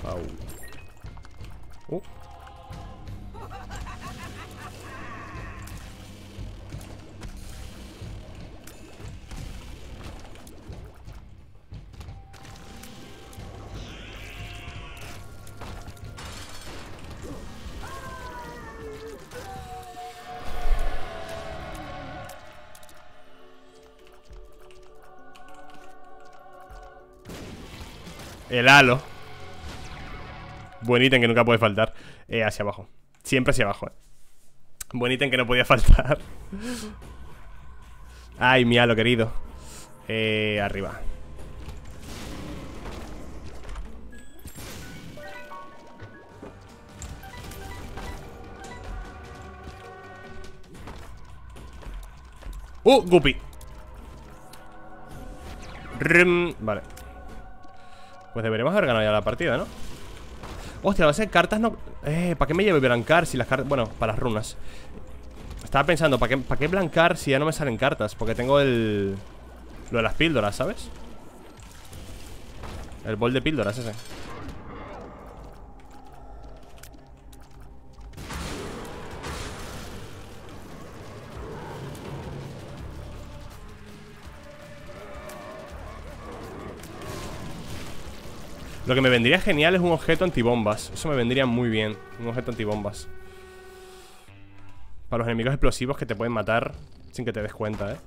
Au. Uh. El halo. Buen ítem que nunca puede faltar. Eh, hacia abajo. Siempre hacia abajo, eh. Buen ítem que no podía faltar. Ay, mi halo querido. Eh, arriba. Uh, Guppy. Rim. Vale. Pues deberíamos haber ganado ya la partida, ¿no? Hostia, va a ser cartas no... Eh, ¿para qué me llevo Blancar si las cartas... Bueno, para las runas. Estaba pensando, ¿para qué, ¿para qué Blancar si ya no me salen cartas? Porque tengo el... Lo de las píldoras, ¿sabes? El bol de píldoras ese. Lo que me vendría genial es un objeto antibombas. Eso me vendría muy bien. Un objeto antibombas para los enemigos explosivos que te pueden matar sin que te des cuenta, ¿eh?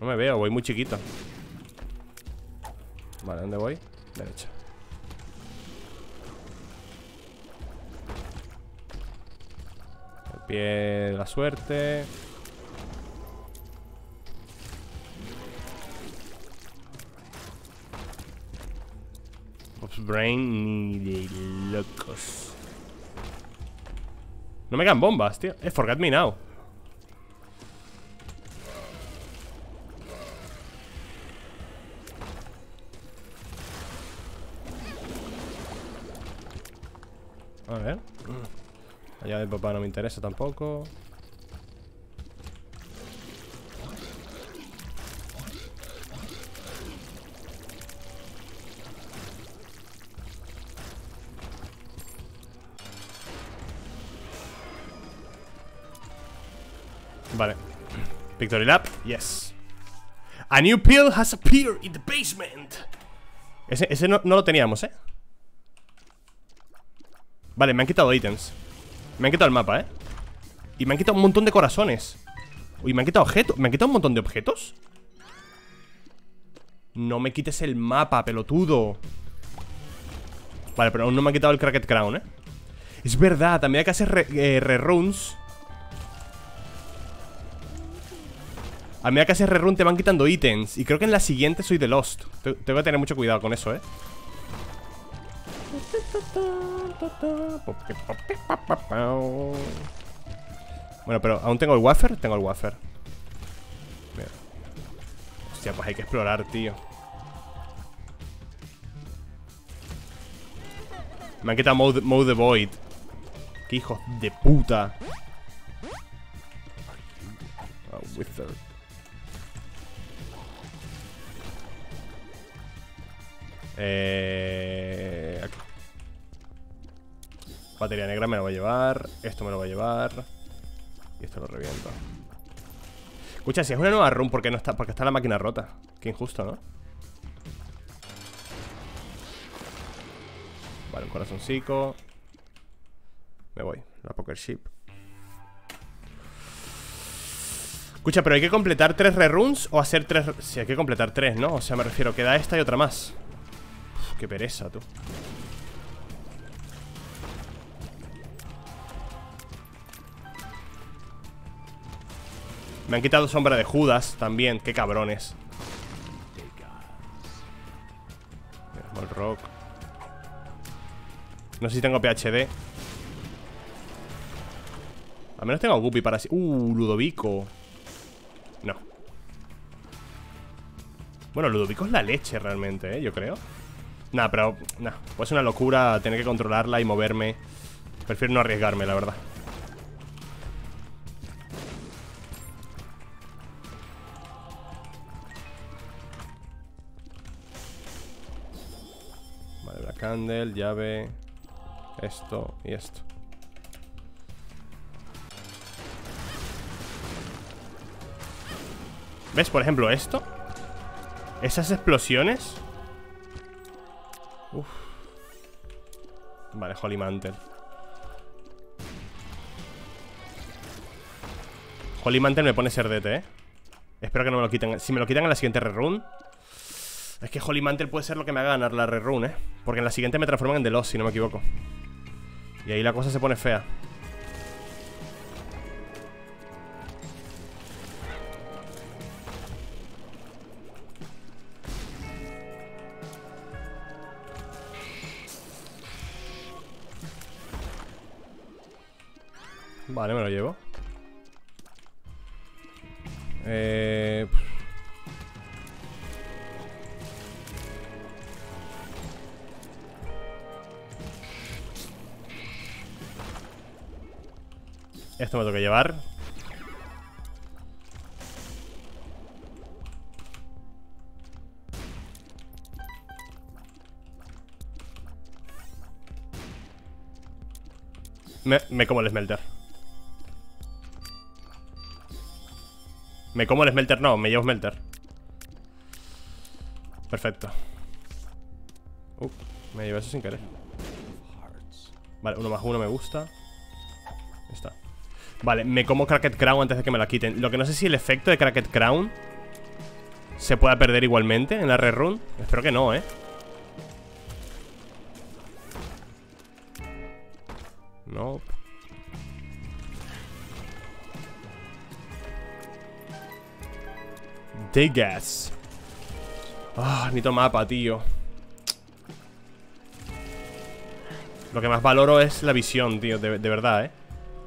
No me veo, voy muy chiquito. Vale, ¿dónde voy? Derecha. El pie de la suerte. Brain ni de locos. No me caen bombas, tío. Eh, forget me now. A ver. Allá de papá no me interesa tampoco. Vale. Victory Lap, yes. A new pill has appeared in the basement. Ese, ese no, no lo teníamos, ¿eh? Vale, me han quitado ítems. Me han quitado el mapa, ¿eh? Y me han quitado un montón de corazones. Uy, me han quitado objetos. ¿Me han quitado un montón de objetos? No me quites el mapa, pelotudo. Vale, pero aún no me han quitado el Cracked Crown, ¿eh? Es verdad, también hay que hacer re, eh, reruns. A medida que haces rerun te van quitando ítems. Y creo que en la siguiente soy de Lost. Tengo que tener mucho cuidado con eso, eh. Bueno, pero aún tengo el wafer. Tengo el wafer. Mira. Hostia, pues hay que explorar, tío. Me han quitado Mode, mode the Void. ¡Qué hijos de puta! Oh, Wizard. Eh... Aquí. Batería negra me lo va a llevar. Esto me lo va a llevar. Y esto lo reviento. Escucha, si es una nueva run, ¿por qué no está? Porque está la máquina rota. Qué injusto, ¿no? Vale, un corazoncico. Me voy, la Poker Ship. Escucha, pero hay que completar tres reruns o hacer tres... Si sí, hay que completar tres, ¿no? O sea, me refiero, queda esta y otra más. Uf, qué pereza, tú. Me han quitado Sombra de Judas también, qué cabrones. Small Rock. No sé si tengo P H D. Al menos tengo Guppy para... Uh, Ludovico. No. Bueno, Ludovico es la leche realmente, ¿eh? Yo creo. Nah, pero... Nah, pues es una locura tener que controlarla y moverme. Prefiero no arriesgarme, la verdad. Vale, Black Candle, llave... Esto y esto. ¿Ves? Por ejemplo, esto. Esas explosiones. Uf. Vale, Holy Mantle. Holy Mantle me pone C R D T, eh. Espero que no me lo quiten. Si me lo quitan en la siguiente rerun. Es que Holy Mantle puede ser lo que me haga ganar la rerun, eh. Porque en la siguiente me transforman en The Lost, si no me equivoco. Y ahí la cosa se pone fea. Vale, me lo llevo. Eh... Esto me toca llevar. Me, me como el smelter. Me como el smelter, no, me llevo smelter. Perfecto. Uh, me llevo eso sin querer. Vale, uno más uno me gusta. Está. Vale, me como Cracked Crown antes de que me la quiten. Lo que no sé si el efecto de Cracked Crown se pueda perder igualmente en la rerun. Espero que no, eh. No. The Gas. Ah, necesito mapa, tío. Lo que más valoro es la visión, tío, de, de verdad, eh.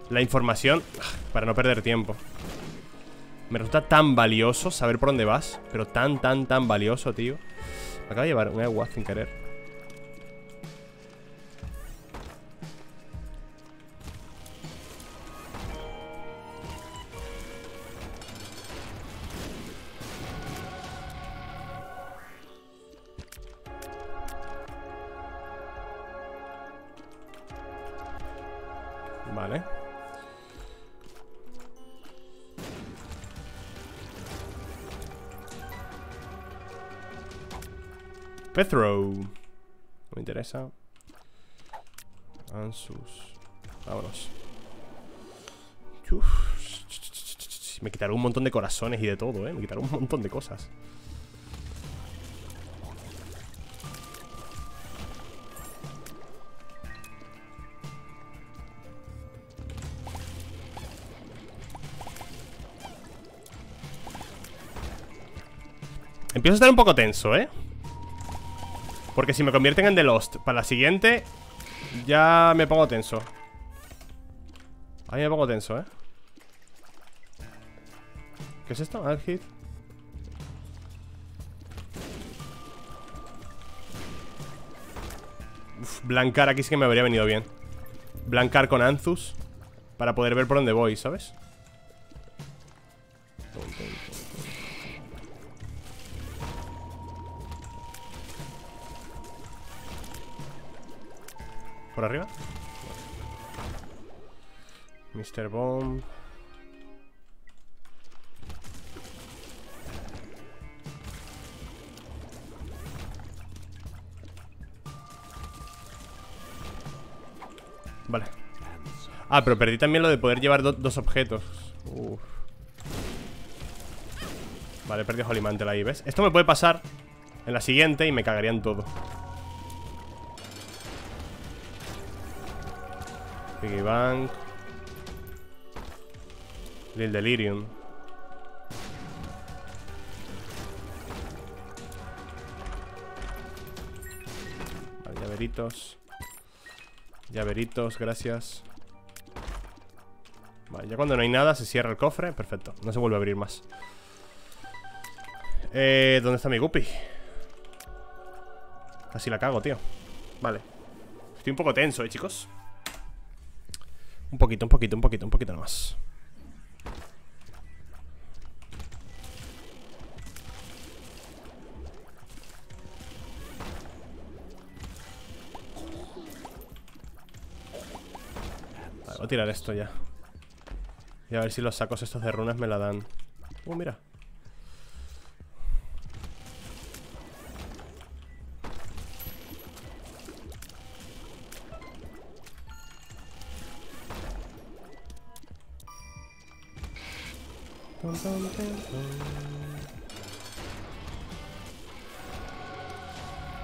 La información, para no perder tiempo. Me resulta tan valioso saber por dónde vas. Pero tan, tan, tan valioso, tío. Me acabo de llevar un Ewaz sin querer. Vale. Petro. No me interesa. Ansus. Vámonos. Uf. Me quitaron un montón de corazones y de todo, eh. Me quitaron un montón de cosas. Empiezo a estar un poco tenso, eh. Porque si me convierten en The Lost para la siguiente, ya me pongo tenso. Ahí me pongo tenso, ¿eh? ¿Qué es esto? Add hit. Uf, Blancar aquí sí que me habría venido bien. Blancar con Anzus para poder ver por dónde voy, ¿sabes? ¿Por arriba? mister Bomb. Vale. Ah, pero perdí también lo de poder llevar do dos objetos. Uf. Vale, perdí a Holy Mantle ahí, ¿ves? Esto me puede pasar en la siguiente y me cagarían todo. Piggy Bank. Lil Delirium. Vale, llaveritos. Llaveritos, gracias. Vale, ya cuando no hay nada se cierra el cofre. Perfecto, no se vuelve a abrir más. Eh, ¿dónde está mi guppy? Casi la cago, tío. Vale. Estoy un poco tenso, eh, chicos. Un poquito, un poquito, un poquito, un poquito más. Vale, voy a tirar esto ya. Y a ver si los sacos estos de runas me la dan. Uh, mira.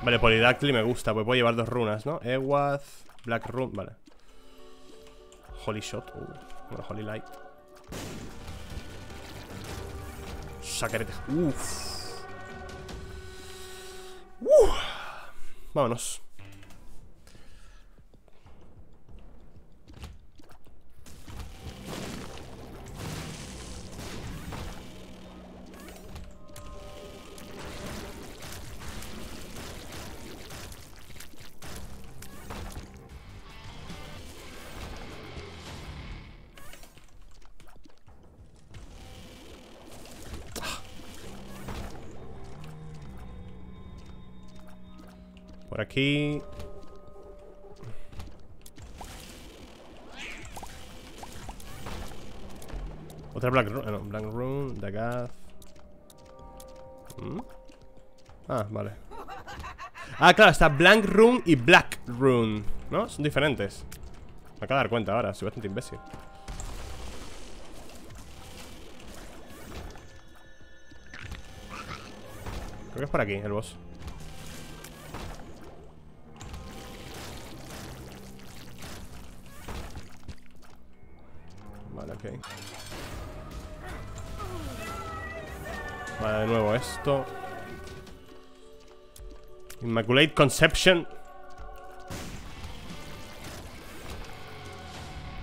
Vale, Polydactyl me gusta, pues puedo llevar dos runas, ¿no? Ewaz, Black Rune, vale. Holy Shot, uh, bueno, Holy Light. Sacred Heart, uff. Uh. Vámonos. Aquí. Otra Black Rune. Ah, no, Black Rune, Dagaz. ¿Mm? Ah, vale. Ah, claro, está Black Rune y Black Rune, ¿no? Son diferentes. Me acabo de dar cuenta ahora, soy bastante imbécil. Creo que es por aquí, el boss. Okay. Vale, de nuevo esto. Immaculate Conception.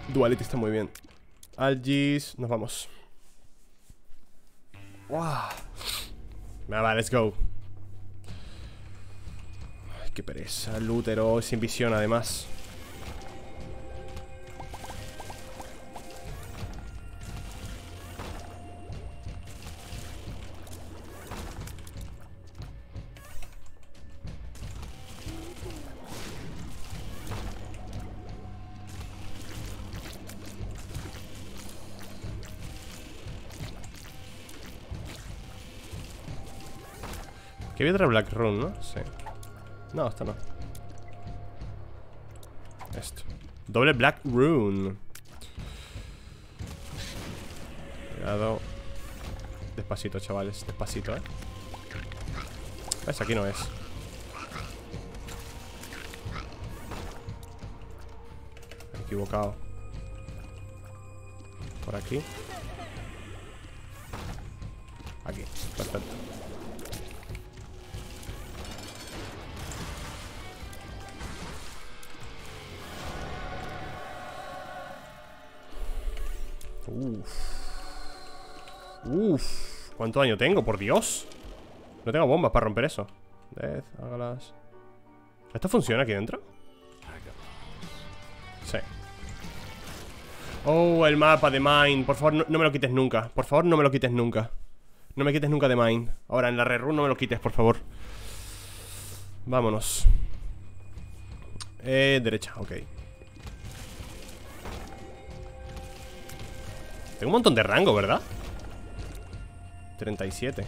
Duality está muy bien. Algis, nos vamos. Wow. Nada, vale, let's go. Ay, qué pereza. Lútero, sin visión además. Que había otra Black Rune, ¿no? Sí. No, esta no. Esto. Doble Black Rune. Cuidado. Despacito, chavales. Despacito, ¿eh? Esa aquí no es. Me he equivocado. Por aquí. Aquí. Perfecto. Uff. Uff. ¿Cuánto daño tengo? Por Dios. No tengo bombas para romper eso. Death, ágalas. ¿Esto funciona aquí dentro? Sí. Oh, el mapa de Mind. Por favor, no, no me lo quites nunca. Por favor, no me lo quites nunca. No me quites nunca de Mind. Ahora, en la rerun no me lo quites, por favor. Vámonos. Eh, derecha, ok. Tengo un montón de rango, ¿verdad? treinta y siete.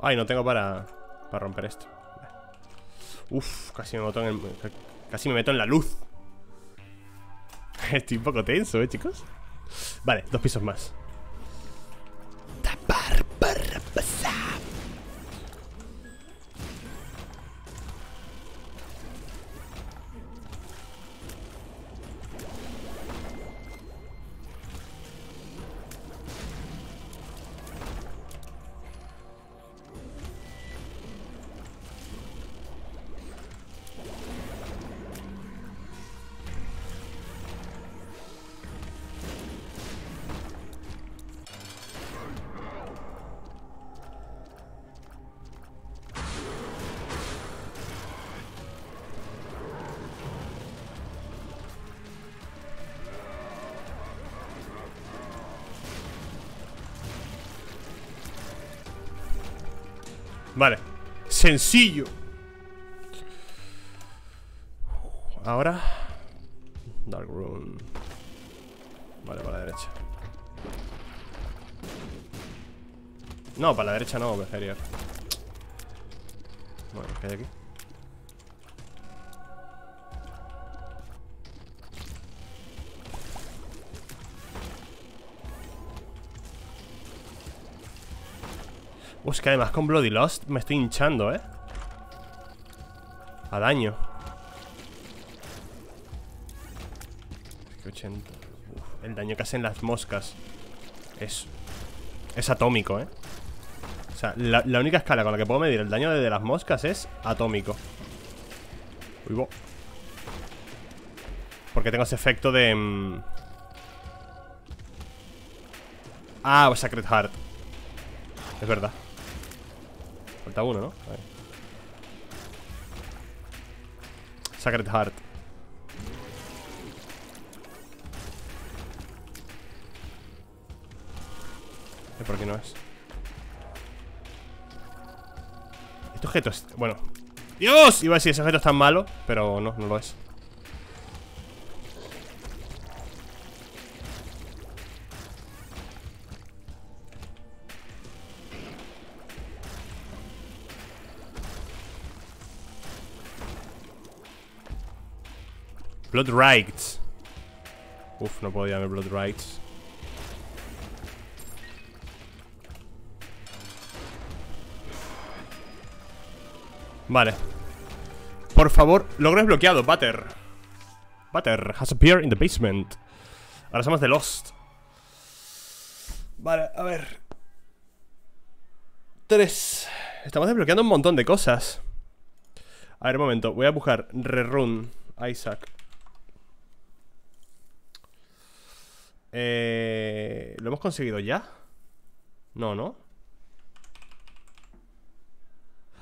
Ay, no tengo para, para romper esto. Uf, casi me meto en el, casi me meto en la luz. Estoy un poco tenso, eh, chicos. Vale, dos pisos más. Tapar para pasar. Vale, sencillo. Ahora Dark Rune. Vale, para la derecha. No, para la derecha no, preferiría. Bueno, ¿qué hay aquí? Pues que además con Bloody Lost me estoy hinchando, ¿eh? A daño. Es que ochenta. Uf, el daño que hacen las moscas es, es atómico, ¿eh? O sea, la, la única escala con la que puedo medir el daño de las moscas es atómico. Uy, bo. Porque tengo ese efecto de... Mmm... Ah, Sacred Heart. Es verdad. Falta uno, ¿no? Ahí. Sacred Heart. ¿Y por qué no es? Este objeto es... Bueno. ¡Dios! Iba a decir, ese objeto es tan malo, pero no, no lo es. Blood Rights. Uf, no podía ver Blood Rights. Vale. Por favor, logro desbloqueado, Butter. Butter has appeared in the basement. Ahora somos de Lost. Vale, a ver. Tres. Estamos desbloqueando un montón de cosas. A ver, un momento, voy a buscar rerun Isaac. Eh, ¿Lo hemos conseguido ya? No, ¿no?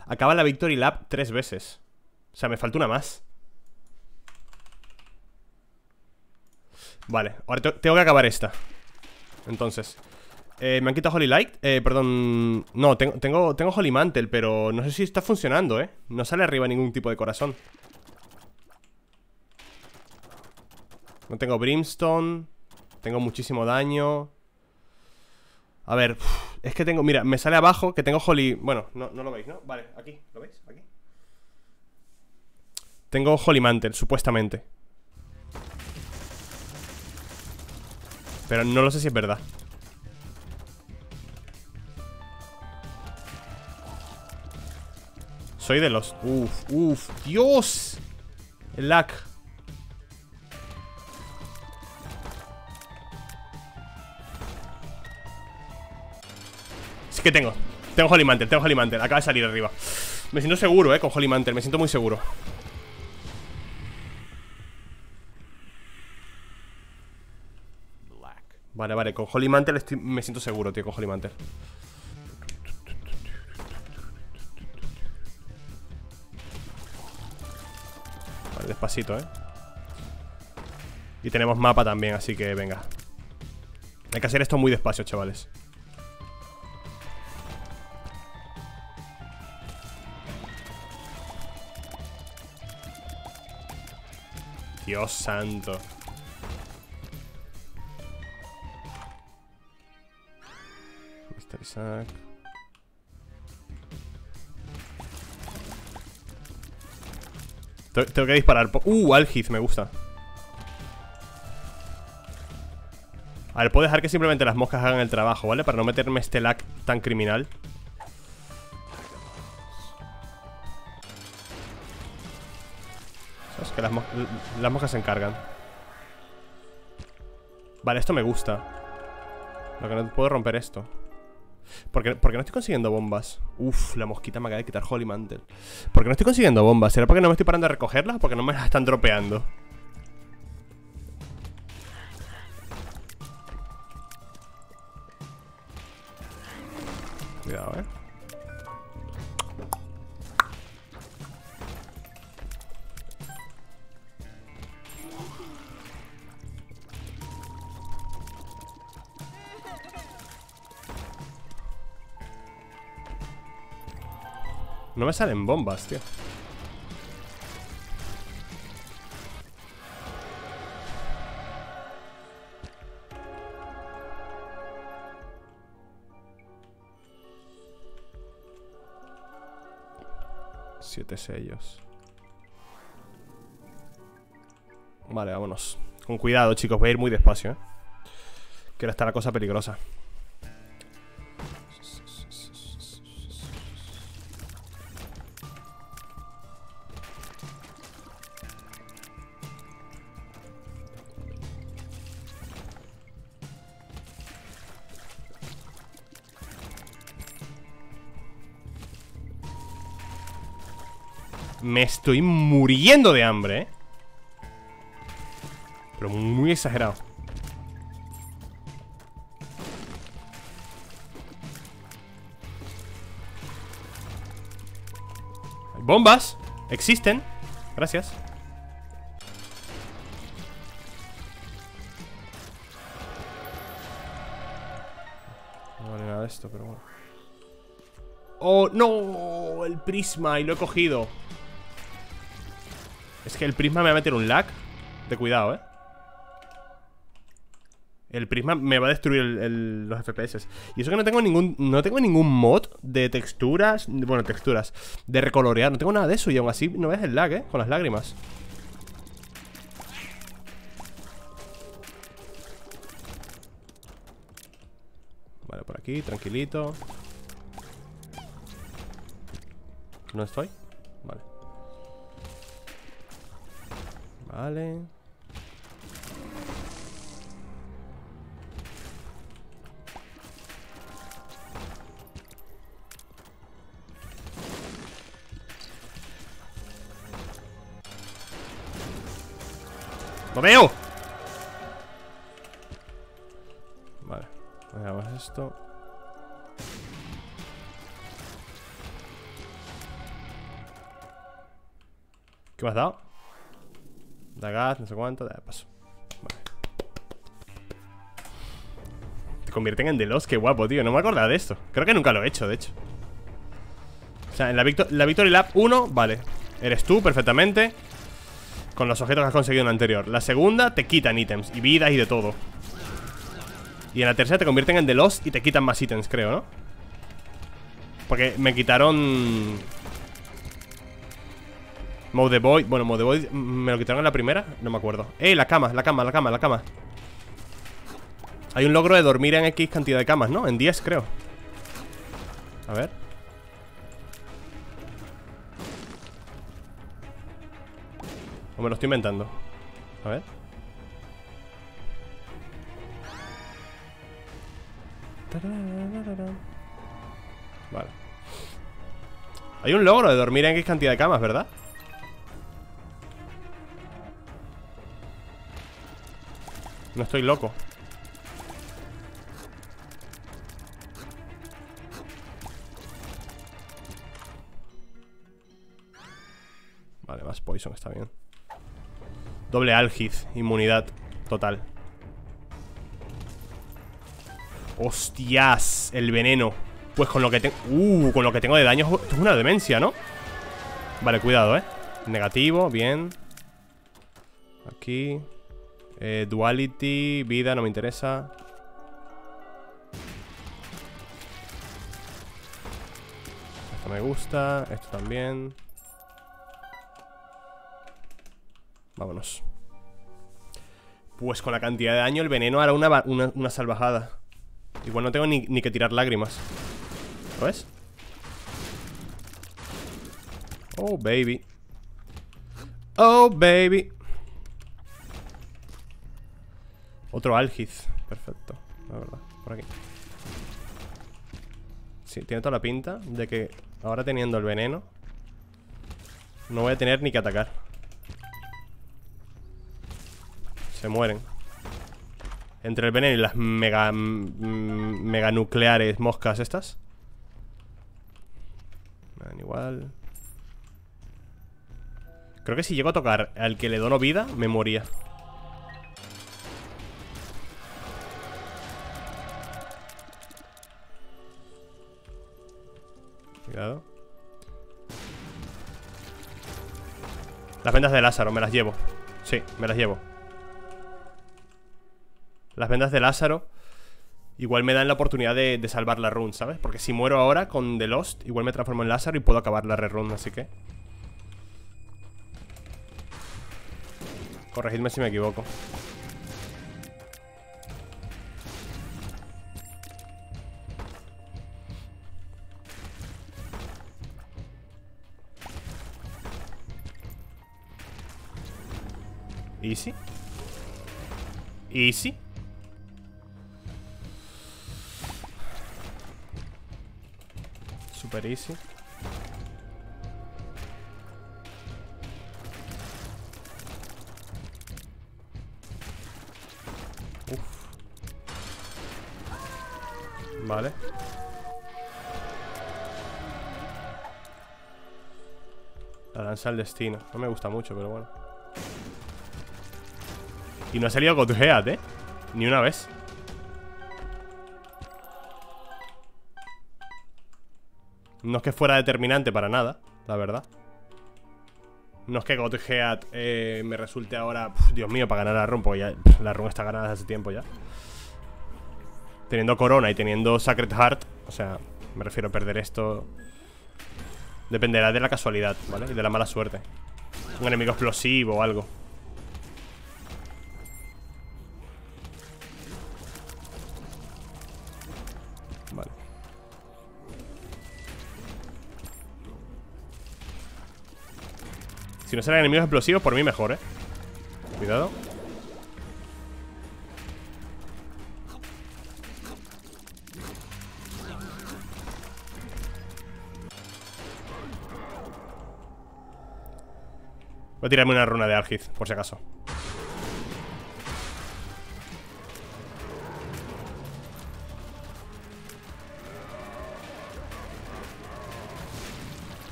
Acaba la Victory Lap tres veces. O sea, me falta una más. Vale, ahora te tengo que acabar esta. Entonces eh, me han quitado Holy Light, eh, perdón. No, tengo, tengo, tengo Holy Mantle, pero no sé si está funcionando, ¿eh? No sale arriba ningún tipo de corazón. No tengo Brimstone. Tengo muchísimo daño. A ver, es que tengo... Mira, me sale abajo que tengo Holy... Bueno, no, no lo veis, ¿no? Vale, aquí, ¿lo veis? Aquí. Tengo Holy Mantle, supuestamente. Pero no lo sé si es verdad. Soy de los... Uf, uf, Dios. El lag. ¿Qué tengo? Tengo Holy Mantle, tengo Holy Mantle. Acaba de salir arriba. Me siento seguro, eh, con Holy Mantle. Me siento muy seguro. Vale, vale, con Holy Mantle estoy... me siento seguro, tío, con Holy Mantle. Vale, despacito, eh. Y tenemos mapa también, así que venga. Hay que hacer esto muy despacio, chavales. Dios santo. Mister Isaac. Tengo que disparar. Uh, Algith, me gusta. A ver, puedo dejar que simplemente las moscas hagan el trabajo, ¿vale? Para no meterme este lag tan criminal. Es que las, mo las moscas se encargan. Vale, esto me gusta. Lo que no puedo romper esto. Porque, porque no estoy consiguiendo bombas. Uf, la mosquita me acaba de quitar Holy Mantle. Porque no estoy consiguiendo bombas. ¿Será porque no me estoy parando a recogerlas o porque no me las están dropeando? Cuidado, eh. No me salen bombas, tío. Siete sellos. Vale, vámonos. Con cuidado, chicos, voy a ir muy despacio, ¿eh? Que ahora está la cosa peligrosa. Me estoy muriendo de hambre, ¿eh? Pero muy exagerado. Hay bombas. Existen. Gracias. No vale nada de esto, pero bueno. ¡Oh, no! El prisma, y lo he cogido. Es que el prisma me va a meter un lag. De cuidado, eh. El prisma me va a destruir el, el, los F P S. Y eso que no tengo ningún no tengo ningún mod de texturas. Bueno, texturas. De recolorear. No tengo nada de eso. Y aún así no veas el lag, eh. Con las lágrimas. Vale, por aquí. Tranquilito. ¿No estoy? Vale. Vale. ¡Lo veo! Vale, hagamos esto. ¿Qué me has dado? Da gas, no sé cuánto, da paso. Vale. Te convierten en The Lost, qué guapo, tío. No me acordaba de esto. Creo que nunca lo he hecho, de hecho. O sea, en la, Victor la Victory Lap uno, vale. Eres tú, perfectamente. Con los objetos que has conseguido en la anterior. La segunda te quitan ítems y vidas y de todo. Y en la tercera te convierten en The Lost y te quitan más ítems, creo, ¿no? Porque me quitaron... Mode the Void, bueno, Mode the Void me lo quitaron en la primera, no me acuerdo. Eh, la cama, la cama, la cama, la cama. Hay un logro de dormir en X cantidad de camas, ¿no? En diez, creo. A ver. O me lo estoy inventando. A ver. Vale. Hay un logro de dormir en X cantidad de camas, ¿verdad? No estoy loco. Vale, más poison, está bien. Doble algiz, inmunidad total. ¡Hostias! El veneno. Pues con lo que tengo... Uh, con lo que tengo de daño. Esto es una demencia, ¿no? Vale, cuidado, ¿eh? Negativo, bien. Aquí eh, Duality, vida, no me interesa. Esto me gusta, esto también. Vámonos. Pues con la cantidad de daño el veneno hará una, una, una salvajada. Igual no tengo ni, ni que tirar lágrimas. ¿Lo ves? Oh, baby. Oh, baby. Otro algiz. Perfecto, la verdad. Por aquí. Sí, tiene toda la pinta de que ahora teniendo el veneno no voy a tener ni que atacar. Se mueren. Entre el veneno y las mega mega nucleares moscas estas. Igual. Creo que si llego a tocar al que le dono vida, me moría. Cuidado. Las vendas de Lázaro, me las llevo. Sí, me las llevo. Las vendas de Lázaro igual me dan la oportunidad de, de salvar la run, ¿sabes? Porque si muero ahora con The Lost, igual me transformo en Lázaro y puedo acabar la rerun, así que... Corregidme si me equivoco. Easy. Easy. Super easy. Uf. Vale. La lanza al destino. No me gusta mucho, pero bueno. Y no ha salido Godhead, ¿eh? Ni una vez. No es que fuera determinante para nada, la verdad. No es que Godhead eh, me resulte ahora... Pf, Dios mío, para ganar la run, porque ya, pf, la run está ganada desde hace tiempo ya. Teniendo Corona y teniendo Sacred Heart, o sea, me refiero a perder esto. Dependerá de la casualidad, ¿vale? Y de la mala suerte. Un enemigo explosivo o algo. Si no serán enemigos explosivos, por mí mejor, eh. Cuidado. Voy a tirarme una runa de Algiz, por si acaso.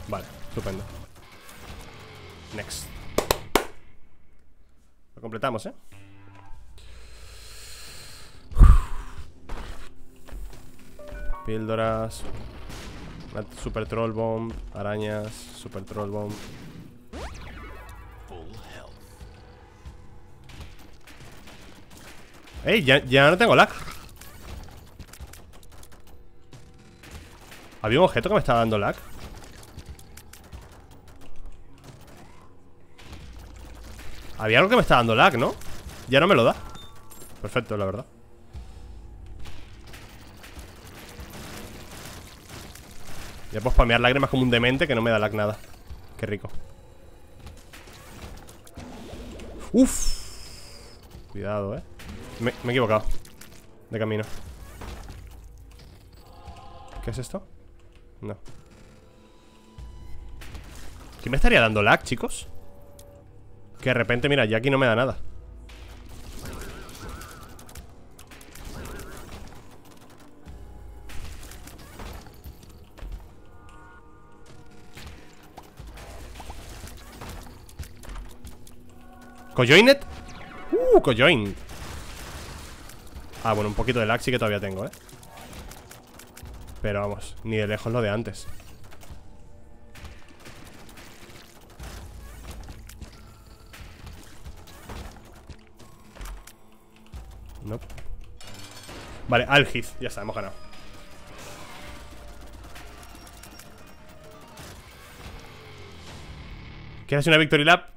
Vale, estupendo. Next. Lo completamos, ¿eh? Píldoras. Super troll bomb. Arañas. Super troll bomb. Ey, ya, ya no tengo lag. Había un objeto que me estaba dando lag. Había algo que me está dando lag, ¿no? Ya no me lo da. Perfecto, la verdad. Ya puedo spamear lágrimas como un demente que no me da lag nada. Qué rico. Uf. Cuidado, eh. Me, me he equivocado. De camino. ¿Qué es esto? No. ¿Quién me estaría dando lag, chicos? Que de repente, mira, ya aquí no me da nada. ¿Cojoined? Uh, cojoined. Ah, bueno, un poquito de lag sí que todavía tengo, eh. Pero vamos, ni de lejos lo de antes. No. Nope. Vale, Algiz, ya está, hemos ganado. ¿Quieres una Victory Lap?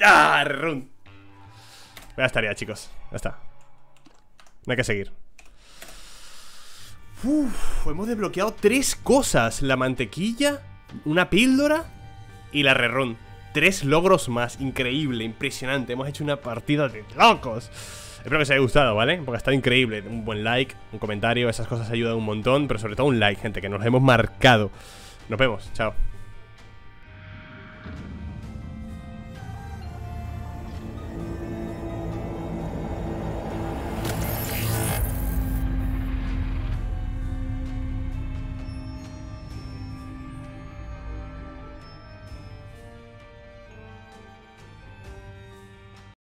¡Ah! Run. Ya estaría, chicos. Ya está. No hay que seguir. Uff, hemos desbloqueado tres cosas: la mantequilla, una píldora y la rerun. Tres logros más. Increíble, impresionante. Hemos hecho una partida de locos. Espero que os haya gustado, ¿vale? Porque ha estado increíble. Un buen like, un comentario, esas cosas ayudan un montón. Pero sobre todo un like, gente, que nos hemos marcado. Nos vemos, chao.